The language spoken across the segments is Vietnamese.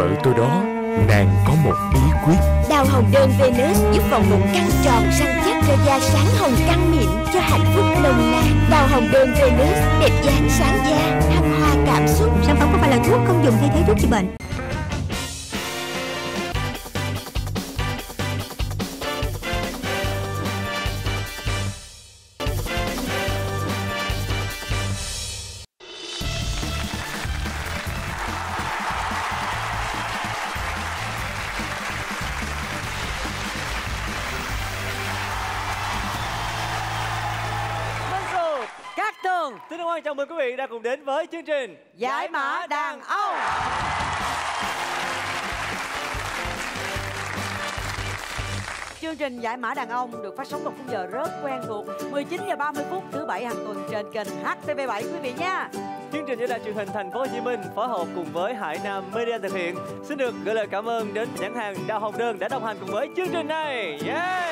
vợ tôi đó, nàng có một bí quyết. Đào hồng đơn Venus giúp vòng một căng tròn săn chắc cho da sáng hồng căng mịn, cho hạnh phúc nồng nàn. Đào hồng đơn Venus đẹp dáng sáng da, thăng hoa cảm xúc. Sản phẩm có phải là thuốc không, dùng thay thế thuốc trị bệnh. Chào mừng quý vị đã cùng đến với chương trình Giải mã đàn ông. Chương trình Giải mã đàn ông được phát sóng vào khung giờ rất quen thuộc 19:30 thứ bảy hàng tuần trên kênh HTV7 quý vị nha. Chương trình do Đài Truyền hình Thành phố Hồ Chí Minh phối hợp cùng với Hải Nam Media thực hiện. Xin được gửi lời cảm ơn đến nhãn hàng Đào Hồng Đơn đã đồng hành cùng với chương trình này. Yeah.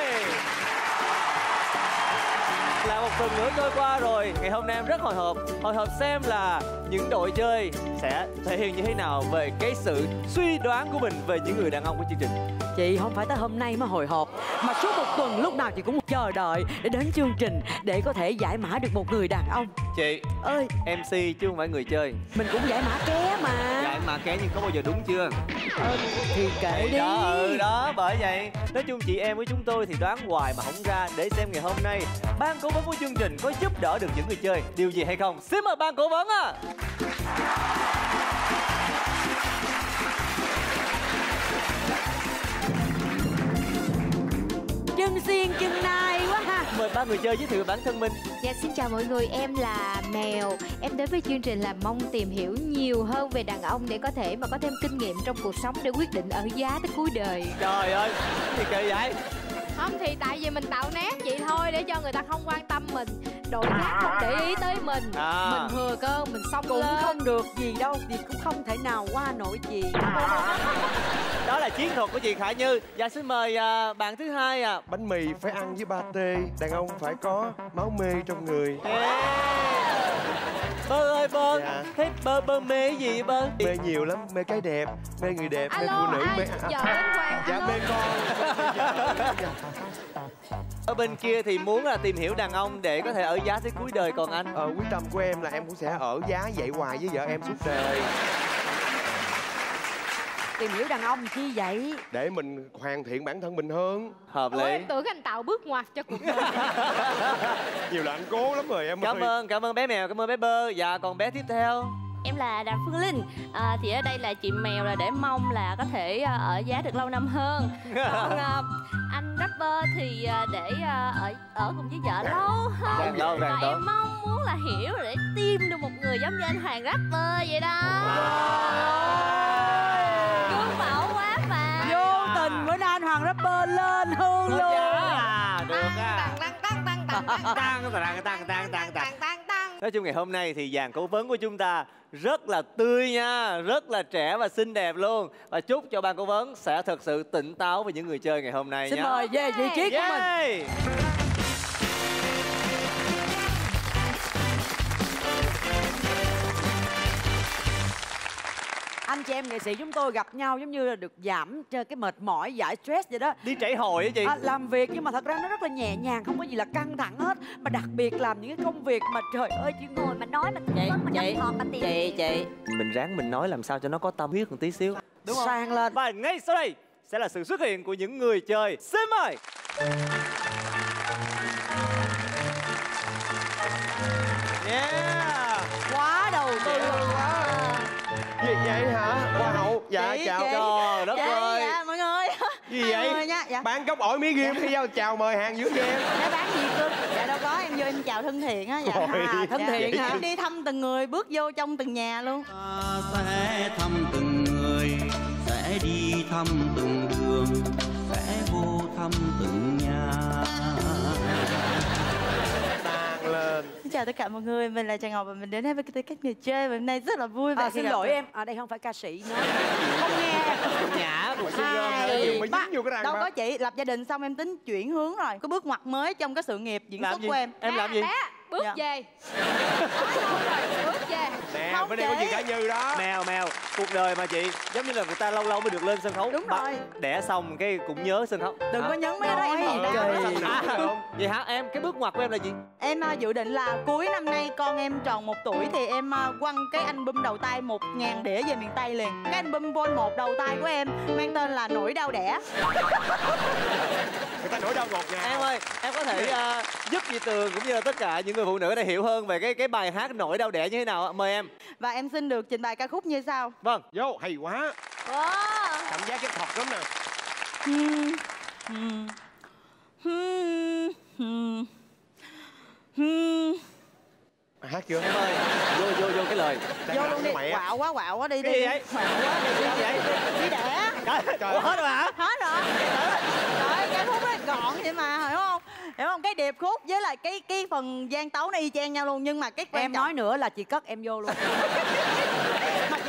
Là một tuần nữa trôi qua rồi, ngày hôm nay em rất hồi hộp xem là những đội chơi sẽ thể hiện như thế nào về cái sự suy đoán của mình về những người đàn ông của chương trình. Chị không phải tới hôm nay mới hồi hộp, mà suốt một tuần lúc nào chị cũng chờ đợi để đến chương trình để có thể giải mã được một người đàn ông. Chị ơi, MC chứ không phải người chơi. Mình cũng giải mã ké mà. Giải mã ké nhưng có bao giờ đúng chưa? Thì kệ đi. Đó, đó, bởi vậy nói chung chị em với chúng tôi thì đoán hoài mà không ra. Để xem ngày hôm nay ban cố vấn của chương trình có giúp đỡ được những người chơi điều gì hay không. Xin mời ban cố vấn ạ. Chân xiên chân nai quá ha. Mời ba người chơi giới thiệu bản thân mình. Dạ xin chào mọi người, em là Mèo. Em đến với chương trình là mong tìm hiểu nhiều hơn về đàn ông để có thể mà có thêm kinh nghiệm trong cuộc sống để quyết định ở giá tới cuối đời. Trời ơi, gì kỳ vậy? Không thì tại vì mình tạo nét vậy thôi để cho người ta không quan tâm mình, đội khác không để ý tới mình, mình thừa cơ mình xong cũng lên. Không được gì đâu, thì cũng không thể nào qua nổi gì. Đó là chiến thuật của chị Khả Như. Dạ xin mời bạn thứ hai ạ. Bánh mì phải ăn với pate, đàn ông phải có máu mê trong người. Bơ ơi bơ, dạ. Thế bơ mê gì bơ? Mê nhiều lắm, mê cái đẹp, mê người đẹp, alo, mê phụ nữ, mê... Giờ đến Quang, dạ mê con. Ở bên kia thì muốn là tìm hiểu đàn ông để có thể ở giá tới cuối đời, còn anh? Quyết tâm của em là em cũng sẽ ở giá vậy hoài với vợ em suốt đời. Tìm hiểu đàn ông chi vậy? Để mình hoàn thiện bản thân mình hơn. Hợp lý. Em tưởng anh tạo bước ngoặt cho cuộc đời. Nhiều là anh cố lắm rồi em. Cảm ơn bé Mèo, cảm ơn bé Bơ. Dạ còn bé tiếp theo. Em là Đàm Phương Linh. Thì ở đây là chị Mèo là để mong là có thể ở giá được lâu năm hơn. Còn anh Rapper thì để ở cùng với vợ lâu hơn. Và em mong muốn là hiểu để tìm được một người giống như anh Hoàng Rapper vậy đó. Hoàng Rapper lên hương luôn. Nói chung ngày hôm nay thì dàn cố vấn của chúng ta rất là tươi nha, rất là trẻ và xinh đẹp luôn. Và chúc cho ban cố vấn sẽ thật sự tỉnh táo với những người chơi ngày hôm nay. Xin mời về vị trí của mình. Anh chị em nghệ sĩ chúng tôi gặp nhau giống như là được giảm cái mệt mỏi, giải stress vậy đó. Đi trải hội á chị. Làm việc nhưng mà thật ra nó rất là nhẹ nhàng, không có gì là căng thẳng hết. Mà đặc biệt làm những cái công việc mà trời ơi chị ngồi mà nói mà chị. Mình ráng mình nói làm sao cho nó có tâm huyết một tí xíu. Đúng không? Sang lên. Và ngay sau đây sẽ là sự xuất hiện của những người chơi. Xin mời. Yeah. Quá đầu tư luôn quá. Gì vậy hả? Hoa hậu. Dạ chị, chào. Trời đất ơi. Dạ mọi người. Gì vậy? Nha. Dạ. Bán cốc ổi mía ghim hay giao chào mời hàng dưới kia em. Dạ bán gì cưng? Dạ đâu có, em vô em chào thân thiện á. Dạ. Thân thiện hả? Em đi thăm từng người, bước vô trong từng nhà luôn. Ta sẽ thăm từng người, sẽ đi thăm từng đường, sẽ vô thăm từng nhà. Xin chào tất cả mọi người, mình là Trà Ngọc và mình đến với các người chơi và hôm nay rất là vui. Xin lỗi em, ở đây không phải ca sĩ nữa. Không nghe. Nhã, đâu có chị, lập gia đình xong em tính chuyển hướng rồi. Có bước ngoặt mới trong cái sự nghiệp diễn xuất của em. Em làm gì? bước về. Bước về. Nè, không, bên đây có chị Khả Như đó. Mèo, mèo, cuộc đời mà chị, giống như là người ta lâu lâu mới được lên sân khấu. Đúng rồi. Đẻ xong cái cũng nhớ sân khấu. Đừng có nhấn mấy cái đó em. Vậy hả em, cái bước ngoặt của em là gì? Em dự định là cuối năm nay con em tròn 1 tuổi thì em quăng cái album đầu tay 1000 đĩa về miền Tây liền. Cái album vol 1 đầu tay của em mang tên là Nỗi Đau Đẻ. Người ta nỗi đau ngọt ngào. Em ơi, em có thể giúp chị Tường cũng như là tất cả những người phụ nữ này hiểu hơn về cái bài hát Nỗi Đau Đẻ như thế nào ạ? Mời em. Và em xin được trình bày ca khúc như sau. Vâng. Vô, hay quá. Cảm giác cái thật lắm nè. Hát chưa? Em ơi, vô cái lời. Vô luôn đi. Quạo quá đi đi. Cái gì vậy? Đi đẻ. Trời ơi, hết rồi hả? Hết rồi. Trời ơi, cái khúc ấy gọn vậy mà, hiểu không? Hiểu không? Cái điệp khúc với lại cái phần gian tấu nó y chang nhau luôn, nhưng mà cái em nói nữa là chị cất em vô luôn.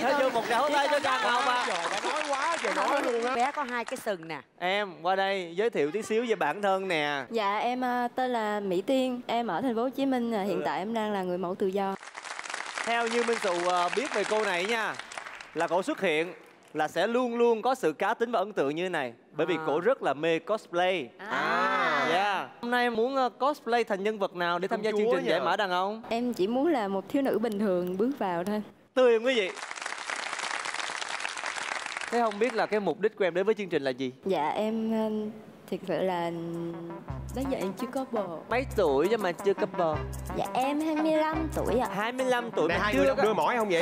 Nó vô một đảo tay cho Trà Ngọc à. Trời, nói quá trời nói luôn á. Bé có 2 cái sừng nè. Em qua đây giới thiệu tí xíu về bản thân nè. Dạ, em tên là Mỹ Tiên, em ở thành phố Hồ Chí Minh, hiện tại em đang là người mẫu tự do. Theo như Minh Xù biết về cô này nha, là cổ xuất hiện là sẽ luôn luôn có sự cá tính và ấn tượng như thế này, bởi vì cổ rất là mê cosplay. Hôm nay em muốn cosplay thành nhân vật nào để tham gia chương trình Giải Mã Đàn Ông? Em chỉ muốn là một thiếu nữ bình thường bước vào thôi. Tươi không quý vị? Thế không biết là cái mục đích của em đến với chương trình là gì? Dạ em thiệt sự là nói vậy chưa có bồ. Mấy tuổi chứ mà chưa có bồ? Dạ em 25 tuổi ạ. 25 tuổi mà chưa có... đưa mỏi không vậy?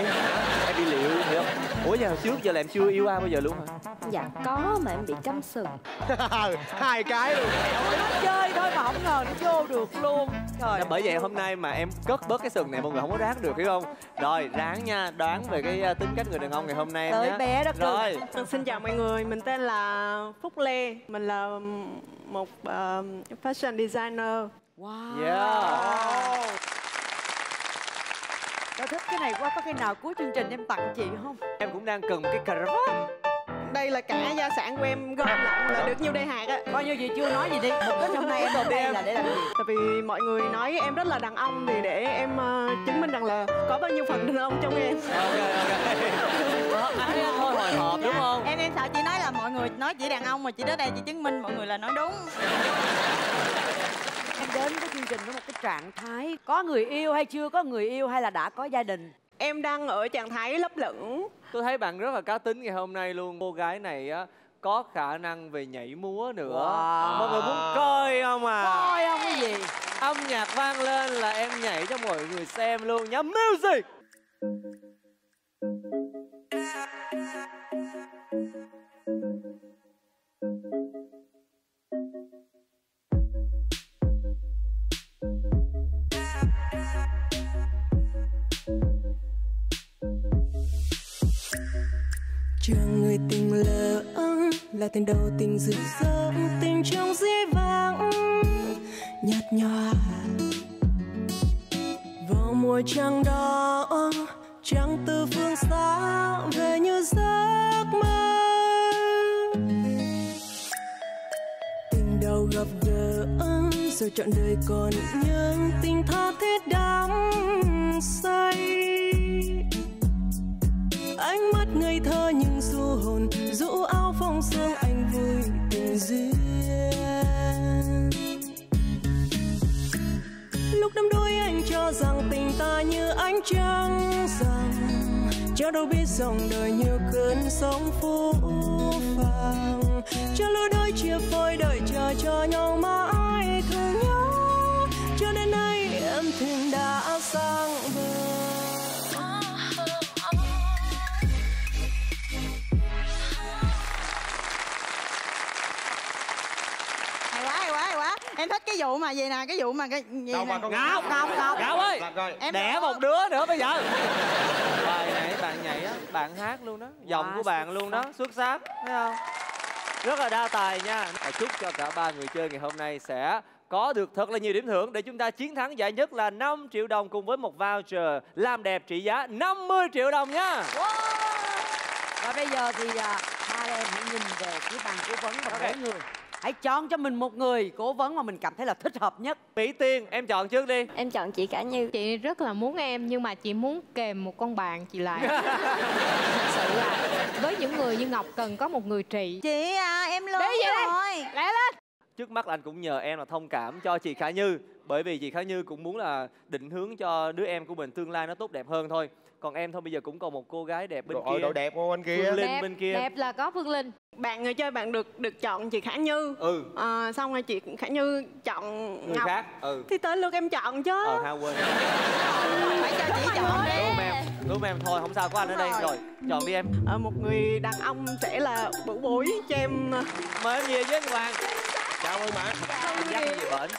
Em bị liệu hiểu không? Ủa giờ trước giờ là em chưa yêu ai bao giờ luôn hả? Dạ có mà em bị cắm sừng. 2 cái luôn. Nó chơi thôi mà không ngờ nó vô được luôn. Trời, bởi vậy hôm nay mà em cất bớt cái sừng này mọi người không có ráng được, hiểu không? Rồi ráng nha, đoán về cái tính cách người đàn ông ngày hôm nay em nhé. Bé đó rồi. Xin chào mọi người, mình tên là Phúc Lê, mình là một fashion designer. Wow. Tôi thích cái này quá, có cái nào cuối chương trình em tặng chị không? Em cũng đang cần một cái caravan. Đây là cả gia sản của em gom lại là được nhiêu đây hạt á. Bao nhiêu gì chưa nói gì đi. Mục đích hôm nay em đến đây là để làm gì? Tại vì mọi người nói em rất là đàn ông thì để em chứng minh rằng là có bao nhiêu phần đàn ông trong em. Thôi hồi hộp đúng không? Em sợ chị nói là mọi người nói chỉ đàn ông mà chị đến đây chị chứng minh mọi người là nói đúng. Em đến với chương trình với một cái trạng thái có người yêu hay chưa có người yêu hay là đã có gia đình? Em đang ở trạng thái lấp lửng. Tôi thấy bạn rất là cá tính ngày hôm nay luôn. Cô gái này á có khả năng về nhảy múa nữa. Mọi người muốn coi không à? Coi không cái gì? Âm nhạc vang lên là em nhảy cho mọi người xem luôn nhá. Music. Chẳng người tình lỡ là tình đầu tình rực rỡ, tình trong dĩ vãng nhạt nhòa. Vào mùa trăng đó, trăng từ phương xa về như giấc mơ. Tình đầu gặp gỡ rồi trọn đời còn nhớ, tình tha thiết đắm say. Ánh mắt ngây thơ nhưng du hồn, rũ áo phong sương anh vui tình duyên. Lúc đắm đuối anh cho rằng tình ta như ánh trăng rằm, cho đâu biết dòng đời như cơn sóng phũ phàng. Cho lối đôi chia phôi đợi chờ cho nhau mãi thương nhau, cho đến nay em thuyền đã sang bờ. Em thích cái vụ mà gì nè, cái vụ mà cái gì đâu mà con Ngọc Ngọc ơi, em đẻ một đứa nữa bây giờ. Bài này bạn nhảy á, bạn hát luôn đó, giọng của bạn luôn đó, xuất sắc, thấy không? Rất là đa tài nha. Chúc cho cả 3 người chơi ngày hôm nay sẽ có được thật là nhiều điểm thưởng để chúng ta chiến thắng giải nhất là 5 triệu đồng cùng với một voucher làm đẹp trị giá 50 triệu đồng nha. Và bây giờ thì ba em hãy nhìn về phía bàn cố vấn và các người. Hãy chọn cho mình một người cố vấn mà mình cảm thấy là thích hợp nhất. Mỹ Tiên, em chọn trước đi. Em chọn chị Khả Như. Chị rất là muốn em, nhưng mà chị muốn kèm một con bạn chị lại. Thật sự là với những người như Ngọc cần có một người trị. Chị à, em luôn rồi. Lẹ lên. Trước mắt là anh cũng nhờ em là thông cảm cho chị Khả Như, bởi vì chị Khả Như cũng muốn là định hướng cho đứa em của mình tương lai nó tốt đẹp hơn thôi. Còn em thôi, bây giờ cũng còn một cô gái đẹp bên kia. Đồ đẹp của anh kia. Phương Linh đẹp, bên kia. Đẹp là có Phương Linh. Bạn người chơi bạn được chọn chị Khả Như. Ừ. Xong rồi chị Khả Như chọn người Ngọc. Khác. Ừ. Thì tới lượt em chọn chứ. Quên. Phải cho chị chọn đi. Đúng em thôi, không sao có anh ở đây rồi. Chọn đi em. Một người đàn ông sẽ là bự bối cho em. Mời em về với anh Hoàng. Chào ơi bạn.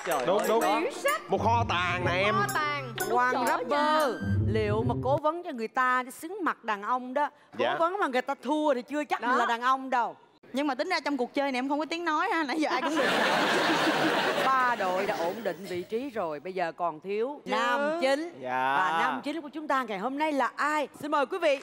Trời đúng ơi, một kho tàng này em. Kho tàng. Hoàng Rapper liệu mà cố vấn cho người ta để xứng mặt đàn ông đó, cố vấn mà người ta thua thì chưa chắc là đàn ông đâu. Nhưng mà tính ra trong cuộc chơi này em không có tiếng nói ha, nãy giờ ai cũng được. Ba đội đã ổn định vị trí rồi, bây giờ còn thiếu nam chính. Và nam chính của chúng ta ngày hôm nay là ai? Xin mời quý vị.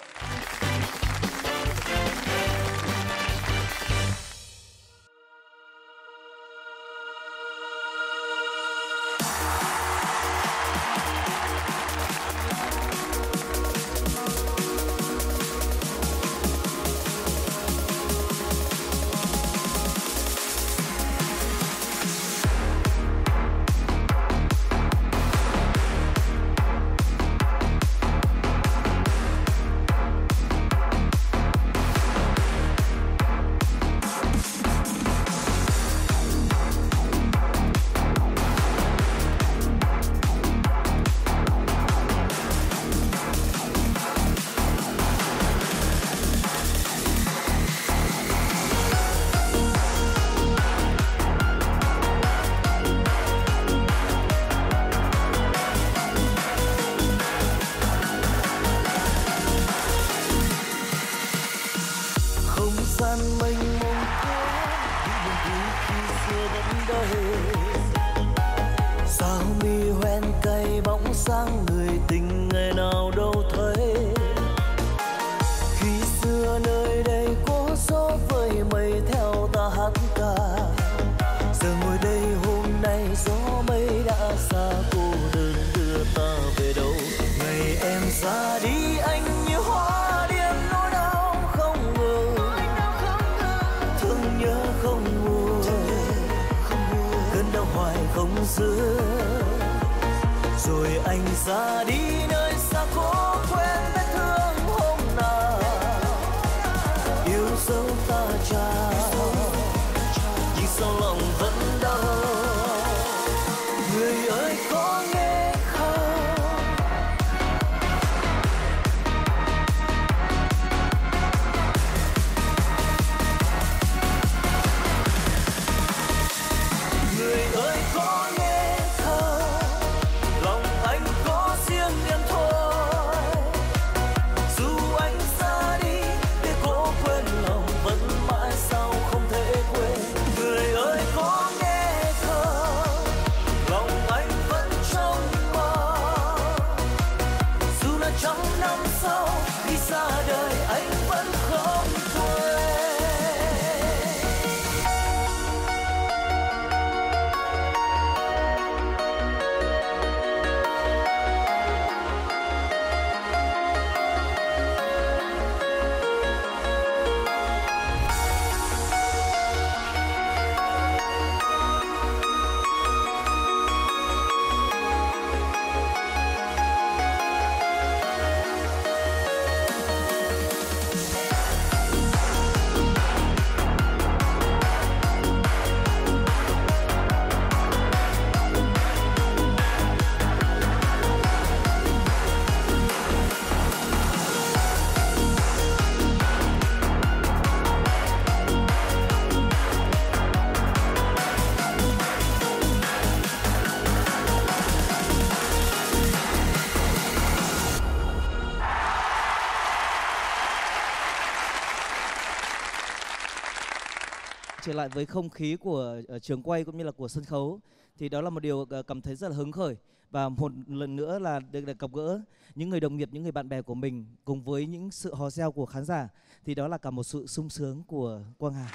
Trở lại với không khí của trường quay cũng như là của sân khấu thì đó là một điều cảm thấy rất là hứng khởi, và một lần nữa là được gặp gỡ những người đồng nghiệp, những người bạn bè của mình cùng với những sự hò reo của khán giả thì đó là cả một sự sung sướng của Quang Hà.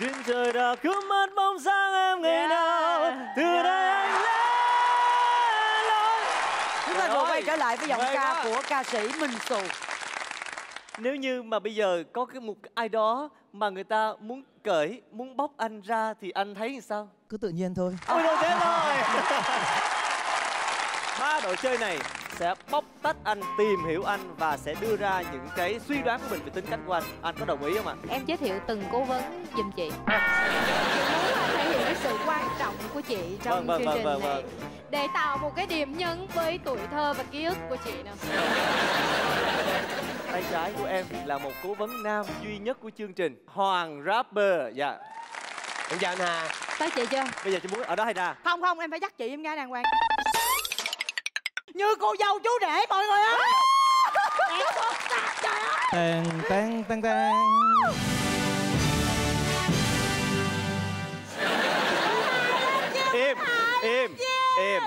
Duyên trời đã cứ mất bóng dáng em ngày nào. Từ đây anh lên. Chúng ta quay trở lại với giọng ca của ca sĩ Minh Xù. Nếu như mà bây giờ có cái một ai đó mà người ta muốn cởi, muốn bóc anh ra thì anh thấy như sao? Cứ tự nhiên thôi. Ôi đâu thế rồi. Ba đội chơi này sẽ bóc tách anh, tìm hiểu anh và sẽ đưa ra những cái suy đoán của mình về tính cách của anh. Anh có đồng ý không ạ? Em giới thiệu từng cố vấn giùm chị. Chị muốn thể hiện cái sự quan trọng của chị trong chương trình này. Để tạo một cái điểm nhấn với tuổi thơ và ký ức của chị nào. Tay trái của em là một cố vấn nam duy nhất của chương trình, Hoàng Rapper. Dạ. Em chào anh Hà. Tới chị chưa? Bây giờ chị muốn ở đó hay ra? Không không, em phải dắt chị em nghe đàng hoàng. Như cô dâu chú rể mọi người ơi. Em thật sạch trời ơi. Tang tang tang tang. Im im im.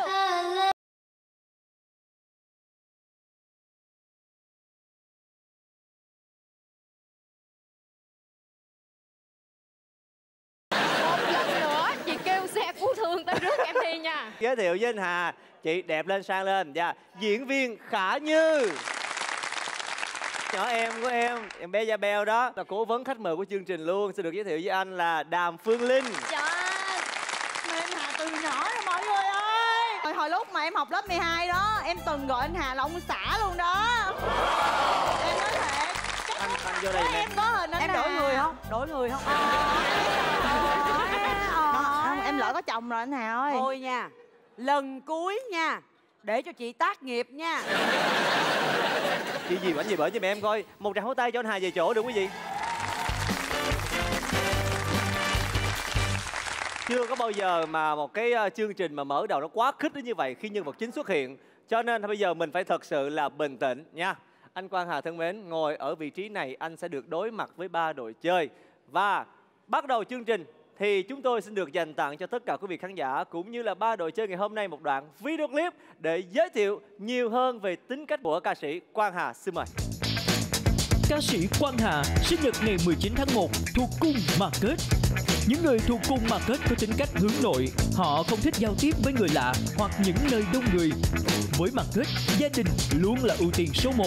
Giới thiệu với anh Hà, chị đẹp lên, sang lên. Dạ, diễn viên Khả Như. Nhỏ em của em bé Da Beo đó, là cố vấn khách mời của chương trình luôn. Xin được giới thiệu với anh là Đàm Phương Linh. Dạ, em Hà từ nhỏ rồi mọi người ơi. Hồi lúc mà em học lớp 12 đó, em từng gọi anh Hà là ông xã luôn đó. Em nói thiệt. Anh vô đây em có hình anh Hà. Em đổi người không? Đổi người không? Em lỡ có chồng rồi anh Hà ơi. Thôi nha, lần cuối nha, để cho chị tác nghiệp nha. Chị gì bển gì bển cho mẹ em coi. Một tràng pháo tay cho anh Hà về chỗ được quý vị. Chưa có bao giờ mà một cái chương trình mà mở đầu nó quá khích đến như vậy khi nhân vật chính xuất hiện. Cho nên bây giờ mình phải thật sự là bình tĩnh nha. Anh Quang Hà thân mến, ngồi ở vị trí này anh sẽ được đối mặt với ba đội chơi. Và bắt đầu chương trình thì chúng tôi xin được dành tặng cho tất cả quý vị khán giả cũng như là ba đội chơi ngày hôm nay một đoạn video clip để giới thiệu nhiều hơn về tính cách của ca sĩ Quang Hà. Xin mời. Ca sĩ Quang Hà sinh nhật ngày 19 tháng 1 thuộc cung Market. Những người thuộc cung Market có tính cách hướng nội, họ không thích giao tiếp với người lạ hoặc những nơi đông người. Với Market, gia đình luôn là ưu tiên số 1.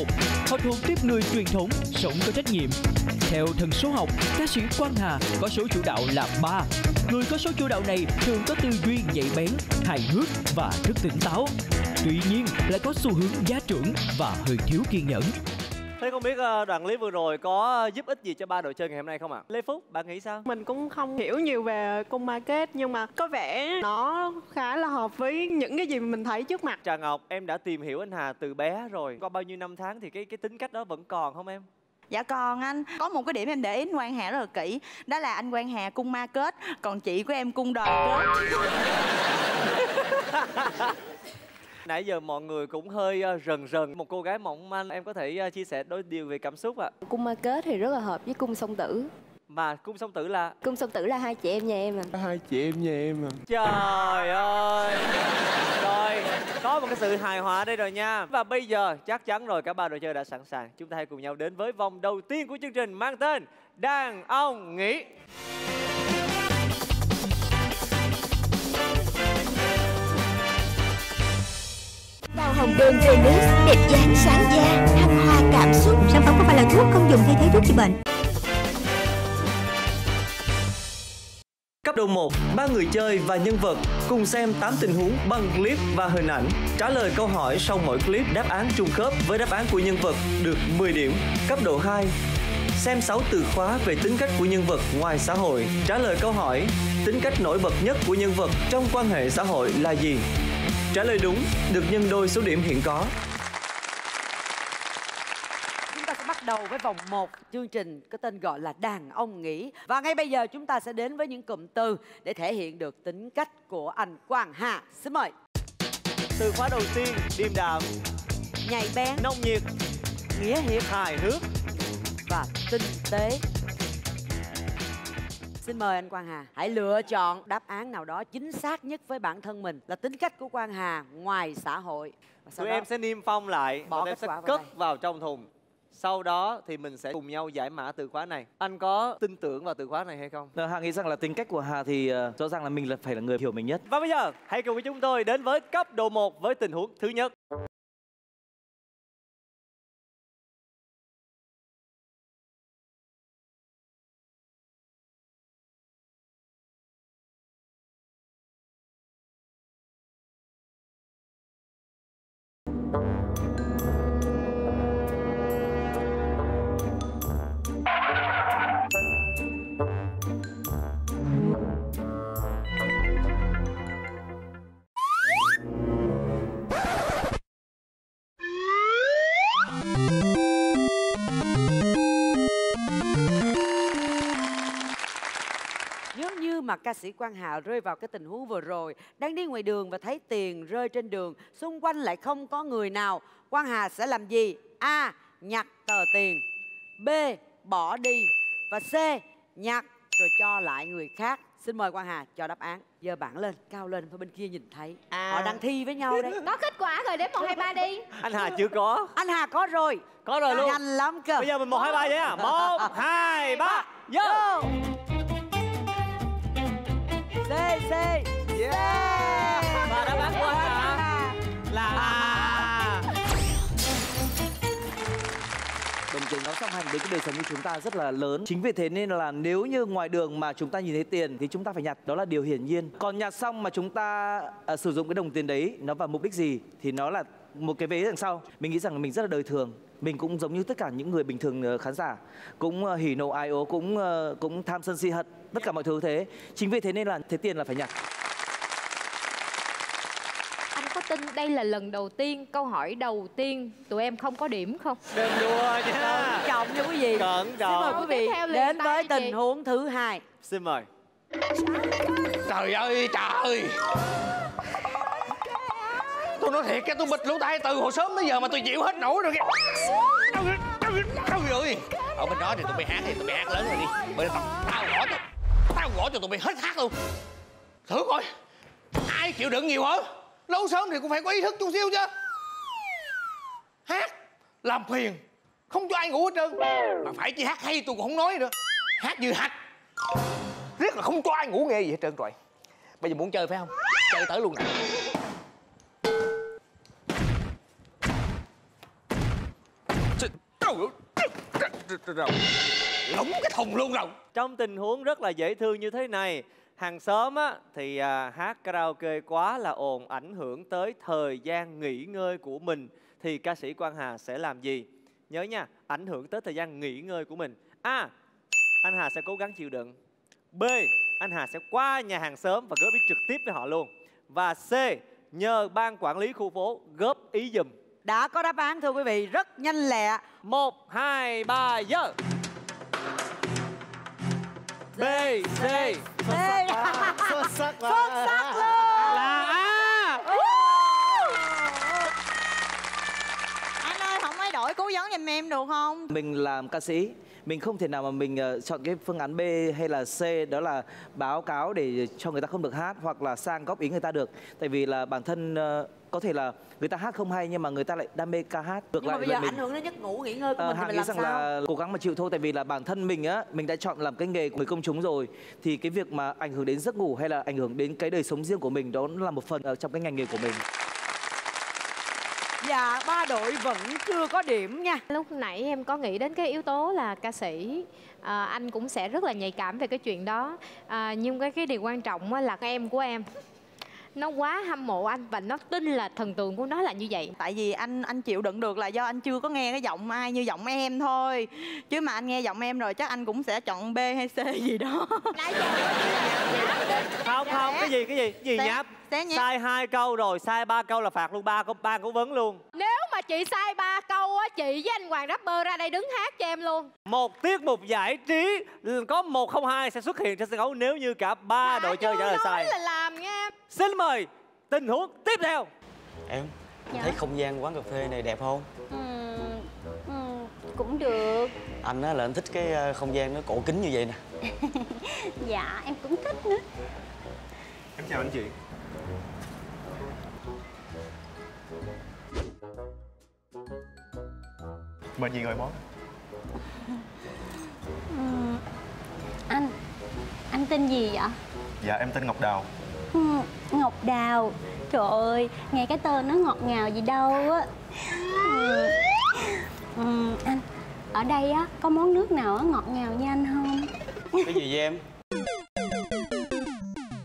Họ thuộc tiếp người truyền thống, sống có trách nhiệm. Theo thần số học, ca sĩ Quang Hà có số chủ đạo là 3. Người có số chủ đạo này thường có tư duy nhạy bén, hài hước và rất tỉnh táo. Tuy nhiên lại có xu hướng gia trưởng và hơi thiếu kiên nhẫn. Thế không biết đoạn clip vừa rồi có giúp ích gì cho ba đội chơi ngày hôm nay không ạ? Lê Phúc, bạn nghĩ sao? Mình cũng không hiểu nhiều về cung Market nhưng mà có vẻ nó khá là hợp với những cái gì mình thấy trước mặt. Trà Ngọc, em đã tìm hiểu anh Hà từ bé rồi. Qua bao nhiêu năm tháng thì cái tính cách đó vẫn còn không em? Dạ còn anh. Có một cái điểm em để ý anh Quang Hà rất là kỹ. Đó là anh Quang Hà cung Market, còn chị của em cung đoàn kết. Nãy giờ mọi người cũng hơi rần rần. Một cô gái mỏng manh, em có thể chia sẻ đôi điều về cảm xúc ạ? Cung Market thì rất là hợp với cung Song Tử. Mà cung Song Tử là? Cung Song Tử là hai chị em nhà em à. Hai chị em nhà em à. Trời ơi. Rồi, có một cái sự hài hòa đây rồi nha. Và bây giờ chắc chắn rồi cả ba đội chơi đã sẵn sàng. Chúng ta hãy cùng nhau đến với vòng đầu tiên của chương trình mang tên Đàn Ông Nghĩ. Đào Hồng Đơn Venus, đẹp dáng sáng da, thăng hoa cảm xúc. Sản phẩm không phải là thuốc, không dùng thay thế thuốc trị bệnh. Cấp độ 1, ba người chơi và nhân vật cùng xem 8 tình huống bằng clip và hình ảnh. Trả lời câu hỏi sau mỗi clip, đáp án trùng khớp với đáp án của nhân vật được 10 điểm. Cấp độ 2, xem 6 từ khóa về tính cách của nhân vật ngoài xã hội. Trả lời câu hỏi, tính cách nổi bật nhất của nhân vật trong quan hệ xã hội là gì? Trả lời đúng, được nhân đôi số điểm hiện có. Chúng ta sẽ bắt đầu với vòng 1 chương trình có tên gọi là Đàn Ông Nghĩ. Và ngay bây giờ chúng ta sẽ đến với những cụm từ để thể hiện được tính cách của anh Quang Hà. Xin mời. Từ khóa đầu tiên, điềm đạm, nhạy bén, nông nhiệt, nghĩa hiệp, hài hước và tinh tế. Xin mời anh Quang Hà hãy lựa chọn đáp án nào đó chính xác nhất với bản thân mình là tính cách của Quang Hà ngoài xã hội. Tụi em sẽ niêm phong lại, bọn em sẽ cất vào trong thùng. Sau đó thì mình sẽ cùng nhau giải mã từ khóa này. Anh có tin tưởng vào từ khóa này hay không? Hà nghĩ rằng là tính cách của Hà thì rõ ràng là mình là phải là người hiểu mình nhất. Và bây giờ hãy cùng với chúng tôi đến với cấp độ 1 với tình huống thứ nhất. Mà ca sĩ Quang Hà rơi vào cái tình huống vừa rồi, đang đi ngoài đường và thấy tiền rơi trên đường, xung quanh lại không có người nào, Quang Hà sẽ làm gì? A. Nhặt tờ tiền, B. Bỏ đi, và C. Nhặt rồi cho lại người khác. Xin mời Quang Hà cho đáp án. Giờ bảng lên, cao lên, bên kia nhìn thấy họ đang thi với nhau đấy. Có kết quả rồi, đếm 1, 2, 3 đi. Anh Hà chưa có. Anh Hà có rồi. Có rồi luôn. Nhanh lắm cơ. Bây giờ mình 1, 2, 3 vậy à? 1, 2, 3, vô. C. Yeah. Và đáp án của anh Hà là đồng tiền nó song hành với cái đời sống của chúng ta rất là lớn. Chính vì thế nên là nếu như ngoài đường mà chúng ta nhìn thấy tiền thì chúng ta phải nhặt, đó là điều hiển nhiên. Còn nhặt xong mà chúng ta sử dụng cái đồng tiền đấy nó vào mục đích gì thì nó là một cái vế đằng sau. Mình nghĩ rằng là mình rất là đời thường. Mình cũng giống như tất cả những người bình thường khán giả, cũng hỉ nộ ai ố, cũng tham sân si hận, tất cả mọi thứ thế. Chính vì thế nên là thế tiền là phải nhặt. Anh có tin đây là lần đầu tiên, câu hỏi đầu tiên tụi em không có điểm không? Đừng đùa nha. Cẩn trọng nha quý vị. Cẩn trọng. Xin mời quý vị đến với tình huống thứ hai. Xin mời. Trời ơi trời. Tôi nói thiệt cái tôi bịt lỗ tai từ hồi sớm tới giờ mà tôi chịu hết nổi rồi kìa. Đâu rồi? Ở bên đó thì tụi bay hát, thì tụi bay hát lớn rồi đi. Bên đó tao gõ cho tụi bay hết hát luôn. Thử coi ai chịu đựng nhiều hơn. Lâu sớm thì cũng phải có ý thức chút xíu chứ. Hát làm phiền, không cho ai ngủ hết trơn. Mà phải chỉ hát hay tôi cũng không nói nữa. Hát như hạch, rất là không cho ai ngủ nghe gì hết trơn rồi. Bây giờ muốn chơi phải không? Chơi tới luôn nè. Lóng cái thùng luôn rồi. Trong tình huống rất là dễ thương như thế này, hàng xóm á, thì hát karaoke quá là ồn, ảnh hưởng tới thời gian nghỉ ngơi của mình, thì ca sĩ Quang Hà sẽ làm gì? Nhớ nha, ảnh hưởng tới thời gian nghỉ ngơi của mình. A. Anh Hà sẽ cố gắng chịu đựng. B. Anh Hà sẽ qua nhà hàng xóm và góp ý trực tiếp với họ luôn. Và C. Nhờ ban quản lý khu phố góp ý giùm. Đã có đáp án thưa quý vị, rất nhanh lẹ. 1, 2, 3, dơ. B, C. Xuất sắc luôn. Là A. Anh ơi, không ai đổi cố vấn giùm em được không? Mình làm ca sĩ, mình không thể nào mà mình chọn cái phương án B hay là C, đó là báo cáo để cho người ta không được hát, hoặc là sang góp ý người ta được. Tại vì là bản thân có thể là người ta hát không hay nhưng mà người ta lại đam mê ca hát. Nhưng mà bây giờ ảnh hưởng đến giấc ngủ nghỉ ngơi của mình thì mình làm sao? Là cố gắng mà chịu thôi, tại vì là bản thân mình á, mình đã chọn làm cái nghề của người công chúng rồi, thì cái việc mà ảnh hưởng đến giấc ngủ hay là ảnh hưởng đến cái đời sống riêng của mình, đó là một phần trong cái ngành nghề của mình. Dạ, ba đội vẫn chưa có điểm nha. Lúc nãy em có nghĩ đến cái yếu tố là ca sĩ, anh cũng sẽ rất là nhạy cảm về cái chuyện đó, nhưng cái điều quan trọng là các em của em nó quá hâm mộ anh và nó tin là thần tượng của nó là như vậy. Tại vì anh chịu đựng được là do anh chưa có nghe cái giọng ai như giọng em thôi. Chứ mà anh nghe giọng em rồi chắc anh cũng sẽ chọn B hay C gì đó. Không, cái gì nháp. Sai 2 câu rồi, sai 3 câu là phạt luôn, 3 cố vấn luôn. Nếu mà chị sai 3 câu á, chị với anh Hoàng Rapper ra đây đứng hát cho em luôn. Một tiết mục giải trí có 102 sẽ xuất hiện trên sân khấu nếu như cả 3 đội chơi trả lời sai. Là làm nha. Xin mời tình huống tiếp theo. Em thấy không gian quán cà phê này đẹp không? Cũng được. Anh á là anh thích cái không gian nó cổ kính như vậy nè. Dạ em cũng thích nữa. Em chào anh chị. Mời gì gọi món? Anh tên gì vậy? Dạ em tên Ngọc Đào. Ngọc Đào, trời ơi, nghe cái tên nó ngọt ngào gì đâu á. Anh, ở đây á có món nước nào á ngọt ngào như anh không? Cái gì vậy em?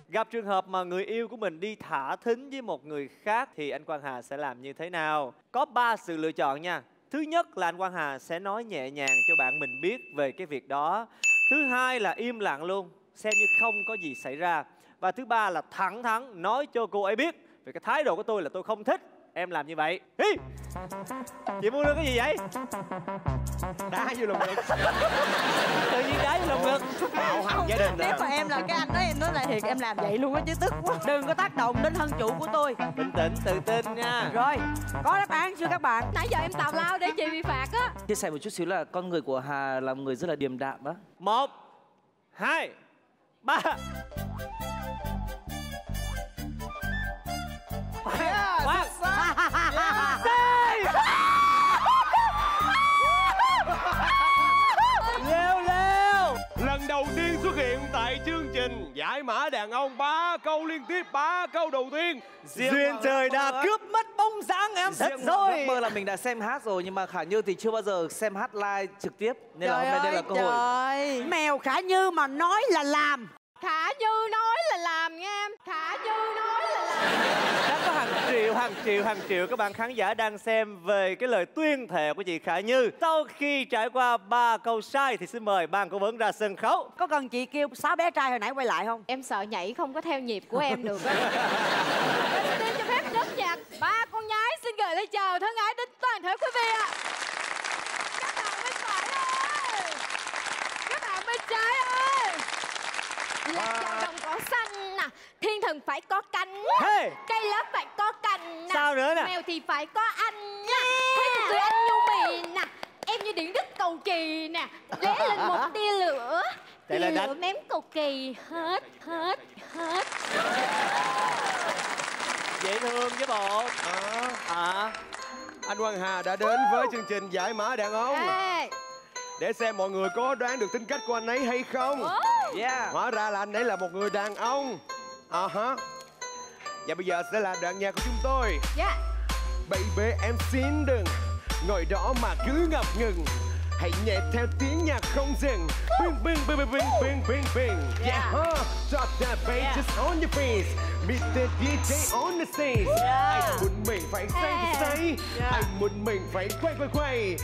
Gặp trường hợp mà người yêu của mình đi thả thính với một người khác thì anh Quang Hà sẽ làm như thế nào? Có 3 sự lựa chọn nha. Thứ nhất là anh Quang Hà sẽ nói nhẹ nhàng cho bạn mình biết về cái việc đó. Thứ hai là im lặng luôn, xem như không có gì xảy ra. Và thứ ba là thẳng thắn nói cho cô ấy biết về cái thái độ của tôi là tôi không thích em làm như vậy. Hi! Chị mua được cái gì vậy? Đá vô lồng ngực. Tự nhiên đá vô lồng ngực. Bạo hành gia đình. Nếu mà em là cái anh đó, em nói lại thiệt em làm vậy luôn á chứ tức quá. Đừng có tác động đến thân chủ của tôi. Bình tĩnh, tự tin nha. Rồi, có đáp án chưa các bạn? Nãy giờ em tào lao để chị bị phạt á. Chia sẻ một chút xíu là con người của Hà là một người rất là điềm đạm á. 1, 2, 3. Lần đầu tiên xuất hiện tại chương trình Giải Mã Đàn Ông, 3 câu liên tiếp, 3 câu đầu tiên. Duyên trời đã cướp mất bóng dáng em thật rồi. Hoàng Rapper là mình đã xem hát rồi nhưng mà Khả Như thì chưa bao giờ xem hát live trực tiếp nên là hôm nay đây là cơ hội. Mèo Khả Như mà nói là làm. Khả Như nói là làm nghe em. Khả Như nói là làm. Đã có hàng triệu các bạn khán giả đang xem về cái lời tuyên thệ của chị Khả Như. Sau khi trải qua 3 câu sai thì xin mời ban cố vấn ra sân khấu. Có cần chị kêu 6 bé trai hồi nãy quay lại không? Em sợ nhảy không có theo nhịp của em được á. Em xin cho phép đốt nhạc 3 con nhái xin gửi lời chào thân ái đến toàn thể quý vị ạ. Các bạn bên phải ơi, các bạn bên trái ơi. Là đồng cỏ xanh nè, thiên thần phải có cánh, cây lớp phải có cành nè, sao nữa nè, mèo thì phải có anh nè, thấy tụi anh nhu mì nè, em như điện đứt cầu kỳ nè, lóe lên một tia lửa, tia lửa mém cầu kỳ hết. Dễ thương chứ bộ. Anh Quang Hà đã đến với chương trình Giải Mã Đàn Ông. Để xem mọi người có đoán được tính cách của anh ấy hay không. Hóa ra là anh ấy là một người đàn ông. Và bây giờ sẽ là đoạn nhạc của chúng tôi. Baby em xin đừng ngồi đó mà cứ ngập ngừng, hãy nhảy theo tiếng nhạc không dừng. Bing bing bing. Drop that bass just on your face. Meet the DJ on the stage. Anh muốn mình phải say. Anh muốn mình phải quay.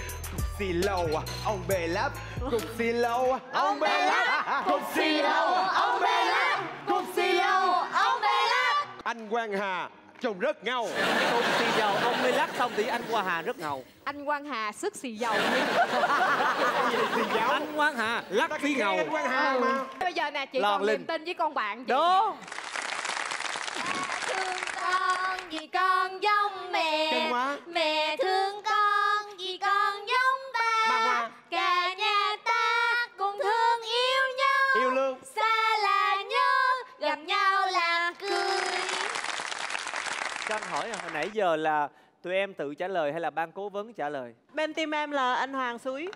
Xì lâu ông bề lắm, cục xì lâu ông bề lắm, cục xì lâu ông bề lắm, cục xì lâu ông bề lắm. Anh Quang Hà trông rất ngầu. Cục xì dầu ông bề lắc xong thì anh Quang Hà rất ngầu. Anh Quang Hà sức xì dầu. Anh Quang Hà lắc xì ngầu. Anh Quang Hà mà. Bây giờ nè chị còn niềm tin với con bạn chị. Đúng. Thương con vì con giống mẹ, mẹ thương con vì con giống ba. Cả nhà ta cùng thương yêu nhau, yêu lương. Xa là nhớ, gặp nhau là cười. Cho anh hỏi hồi nãy giờ là tụi em tự trả lời hay là ban cố vấn trả lời? Bên team em là anh Hoàng Suối.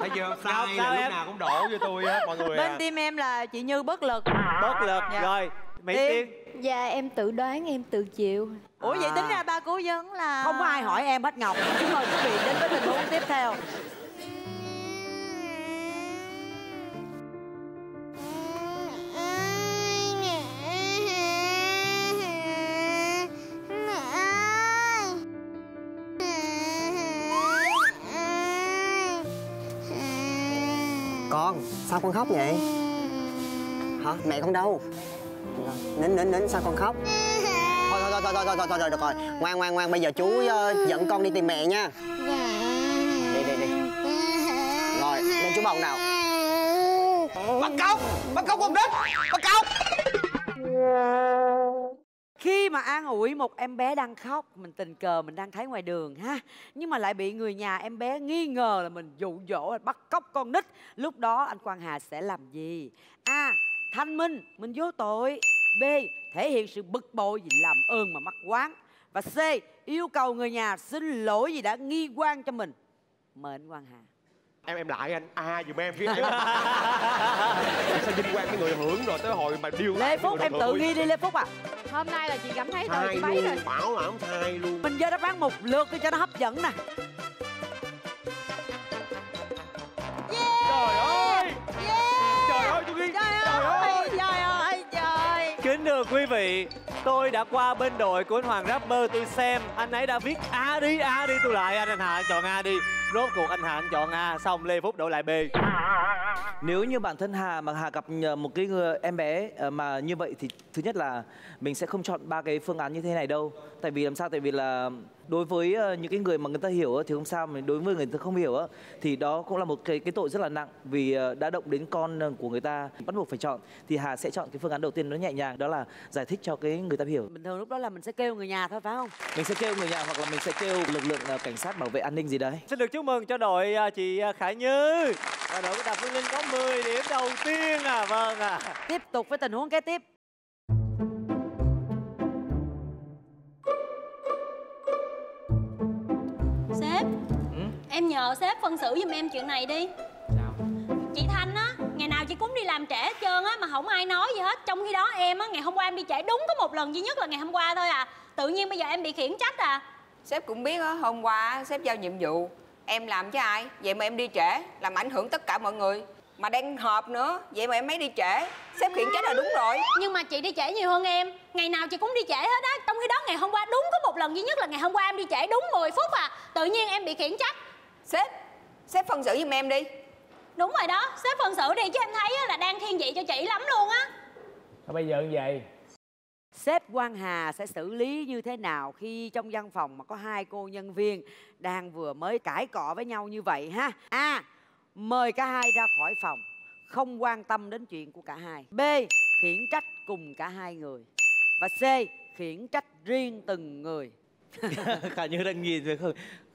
Bây giờ sao lúc nào cũng đổ vô tôi hết mọi người. Bên team em là chị Như bất lực. Bất lực, rồi. Mỹ Tiên. Dạ em tự đoán, em tự chịu. Ủa vậy tính ra ba cố vấn là không có ai hỏi em hết Ngọc. Chúng mời quý vị đến với tình huống tiếp theo. Con, sao con khóc vậy? Hả? Mẹ con đâu? Nín sao con khóc? Thôi được rồi. Ngoan, bây giờ chú dẫn con đi tìm mẹ nha. Đi. Rồi, lên chú bầu nào. Bắt cóc con đít. Bắt cóc. Khi mà an ủi một em bé đang khóc, mình tình cờ mình đang thấy ngoài đường ha, nhưng mà lại bị người nhà em bé nghi ngờ là mình dụ dỗ là bắt cóc con nít. Lúc đó anh Quang Hà sẽ làm gì? A. Thanh minh, mình vô tội. B. Thể hiện sự bực bội vì làm ơn mà mắc quán. Và C. Yêu cầu người nhà xin lỗi vì đã nghi oan cho mình. mệnh Quang Hà. Em lại anh, a dùm em chứ. Sao vinh quang cái người hưởng rồi tới hồi mà điêu. Lê Phúc em tự ghi đi Lê Phúc à. Hôm nay là chị cảm thấy từ chị bấy rồi. Bảo là không sai luôn. Mình vô đáp án một lượt đi cho nó hấp dẫn nè. Trời ơi. Trời ơi tôi ghi. Trời ơi. Trời ơi trời. Kính thưa quý vị, tôi đã qua bên đội của anh Hoàng Rapper, tôi xem anh ấy đã viết A đi tôi lại anh Hà chọn A đi. Rốt cuộc anh Hà chọn A, xong Lê Phúc đổi lại B. Nếu như bản thân Hà mà Hà gặp một cái em bé mà như vậy thì thứ nhất là mình sẽ không chọn ba cái phương án như thế này đâu. Tại vì làm sao? Tại vì là đối với những cái người mà người ta hiểu thì không sao, mà đối với người ta không hiểu thì đó cũng là một cái tội rất là nặng, vì đã động đến con của người ta, bắt buộc phải chọn. Thì Hà sẽ chọn cái phương án đầu tiên nó nhẹ nhàng, đó là giải thích cho cái người ta hiểu. Bình thường lúc đó là mình sẽ kêu người nhà thôi phải không? Mình sẽ kêu người nhà hoặc là mình sẽ kêu lực lượng cảnh sát bảo vệ an ninh gì đấy. Xin được chúc mừng cho đội chị Khả Như. Và đội của Đàm Phương Linh có 10 điểm đầu tiên à, vâng à. Tiếp tục với tình huống kế tiếp. Sếp, em nhờ sếp phân xử giùm em chuyện này đi. Sao? Chị Thanh á, ngày nào chị cũng đi làm trễ hết trơn á mà không ai nói gì hết. Trong khi đó em á, ngày hôm qua em đi trễ đúng có một lần duy nhất là ngày hôm qua thôi à. Tự nhiên bây giờ em bị khiển trách à. Sếp cũng biết á, hôm qua sếp giao nhiệm vụ em làm chứ ai, vậy mà em đi trễ làm ảnh hưởng tất cả mọi người, mà đang họp nữa, vậy mà em mới đi trễ. Sếp khiển trách là đúng rồi, nhưng mà chị đi trễ nhiều hơn em, ngày nào chị cũng đi trễ hết á. Trong khi đó ngày hôm qua đúng có một lần duy nhất là ngày hôm qua em đi trễ đúng 10 phút à, tự nhiên em bị khiển trách. Sếp phân xử giùm em đi. Đúng rồi đó, sếp phân xử đi chứ em thấy là đang thiên vị cho chị lắm luôn á. Thôi bây giờ như vậy sếp Quang Hà sẽ xử lý như thế nào khi trong văn phòng mà có hai cô nhân viên đang vừa mới cãi cọ với nhau như vậy ha? A. Mời cả hai ra khỏi phòng, không quan tâm đến chuyện của cả hai. B. Khiển trách cùng cả hai người. Và C. Khiển trách riêng từng người. Khả Như đang nhìn rồi không?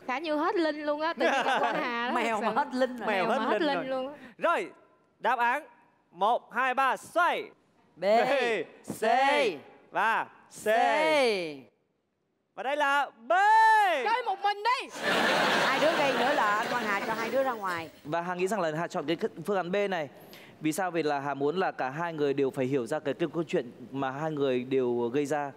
Khả Như hết linh luôn á, tự nhiên Quang Hà mèo mà hết linh rồi. Mèo mà hết linh luôn. Rồi, đáp án 1, 2, 3, xoay. B, C và C. Và đây là B. Chơi một mình đi. Hai đứa đây nữa là anh Quang Hà cho hai đứa ra ngoài. Và Hà nghĩ rằng là Hà chọn cái phương án B này. Vì sao? Vì là Hà muốn là cả hai người đều phải hiểu ra cái câu chuyện mà hai người đều gây ra,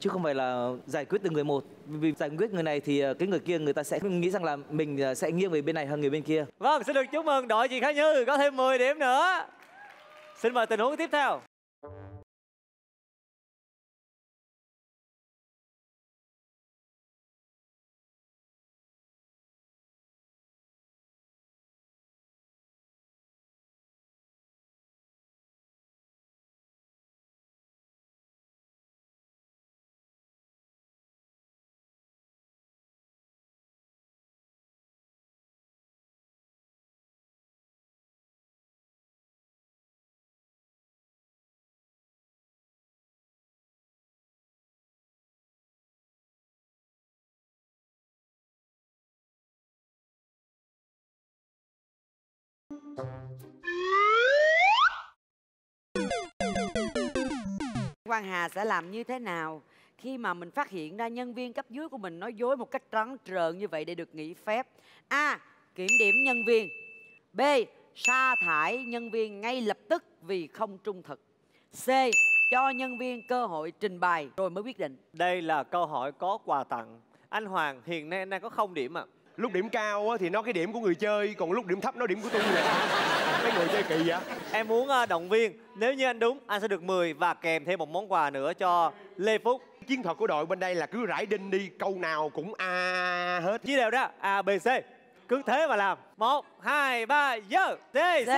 chứ không phải là giải quyết từng người một. Vì giải quyết người này thì cái người kia người ta sẽ nghĩ rằng là mình sẽ nghiêng về bên này hơn người bên kia. Vâng, xin được chúc mừng đội chị Khả Như có thêm 10 điểm nữa. Xin mời tình huống tiếp theo. Quang Hà sẽ làm như thế nào khi mà mình phát hiện ra nhân viên cấp dưới của mình nói dối một cách trắng trợn như vậy để được nghỉ phép? A. Kiểm điểm nhân viên. B. Sa thải nhân viên ngay lập tức vì không trung thực. C. Cho nhân viên cơ hội trình bày rồi mới quyết định. Đây là câu hỏi có quà tặng. Anh Hoàng hiện nay đang có 0 điểm ạ. Lúc điểm cao thì nó cái điểm của người chơi, còn lúc điểm thấp nó điểm của tôi nè. Mấy người chơi kỳ vậy. Em muốn động viên, nếu như anh đúng anh sẽ được 10 và kèm thêm một món quà nữa cho Lê Phúc. Chiến thuật của đội bên đây là cứ rải đinh đi, câu nào cũng A hết. Chỉ đều đó, A, B, C. Cứ thế mà làm. 1, 2, 3, dơ. C, C, C.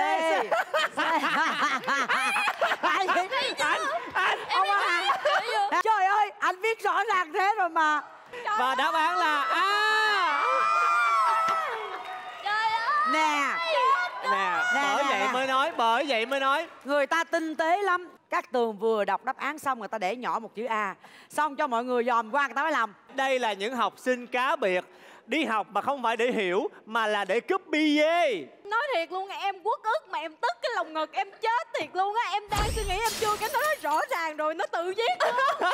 Anh. Trời ơi, anh biết rõ ràng thế rồi mà. Và đáp án là A. Bởi vậy mới nói người ta tinh tế lắm. Các Tường vừa đọc đáp án xong người ta để nhỏ một chữ A, xong cho mọi người dòm qua người ta mới làm. Đây là những học sinh cá biệt đi học mà không phải để hiểu mà là để copy về. Nói thiệt luôn, em uất ức mà em tức cái lồng ngực em chết thiệt luôn á. Em đang suy nghĩ em chưa cái nó rõ ràng rồi nó tự viết luôn.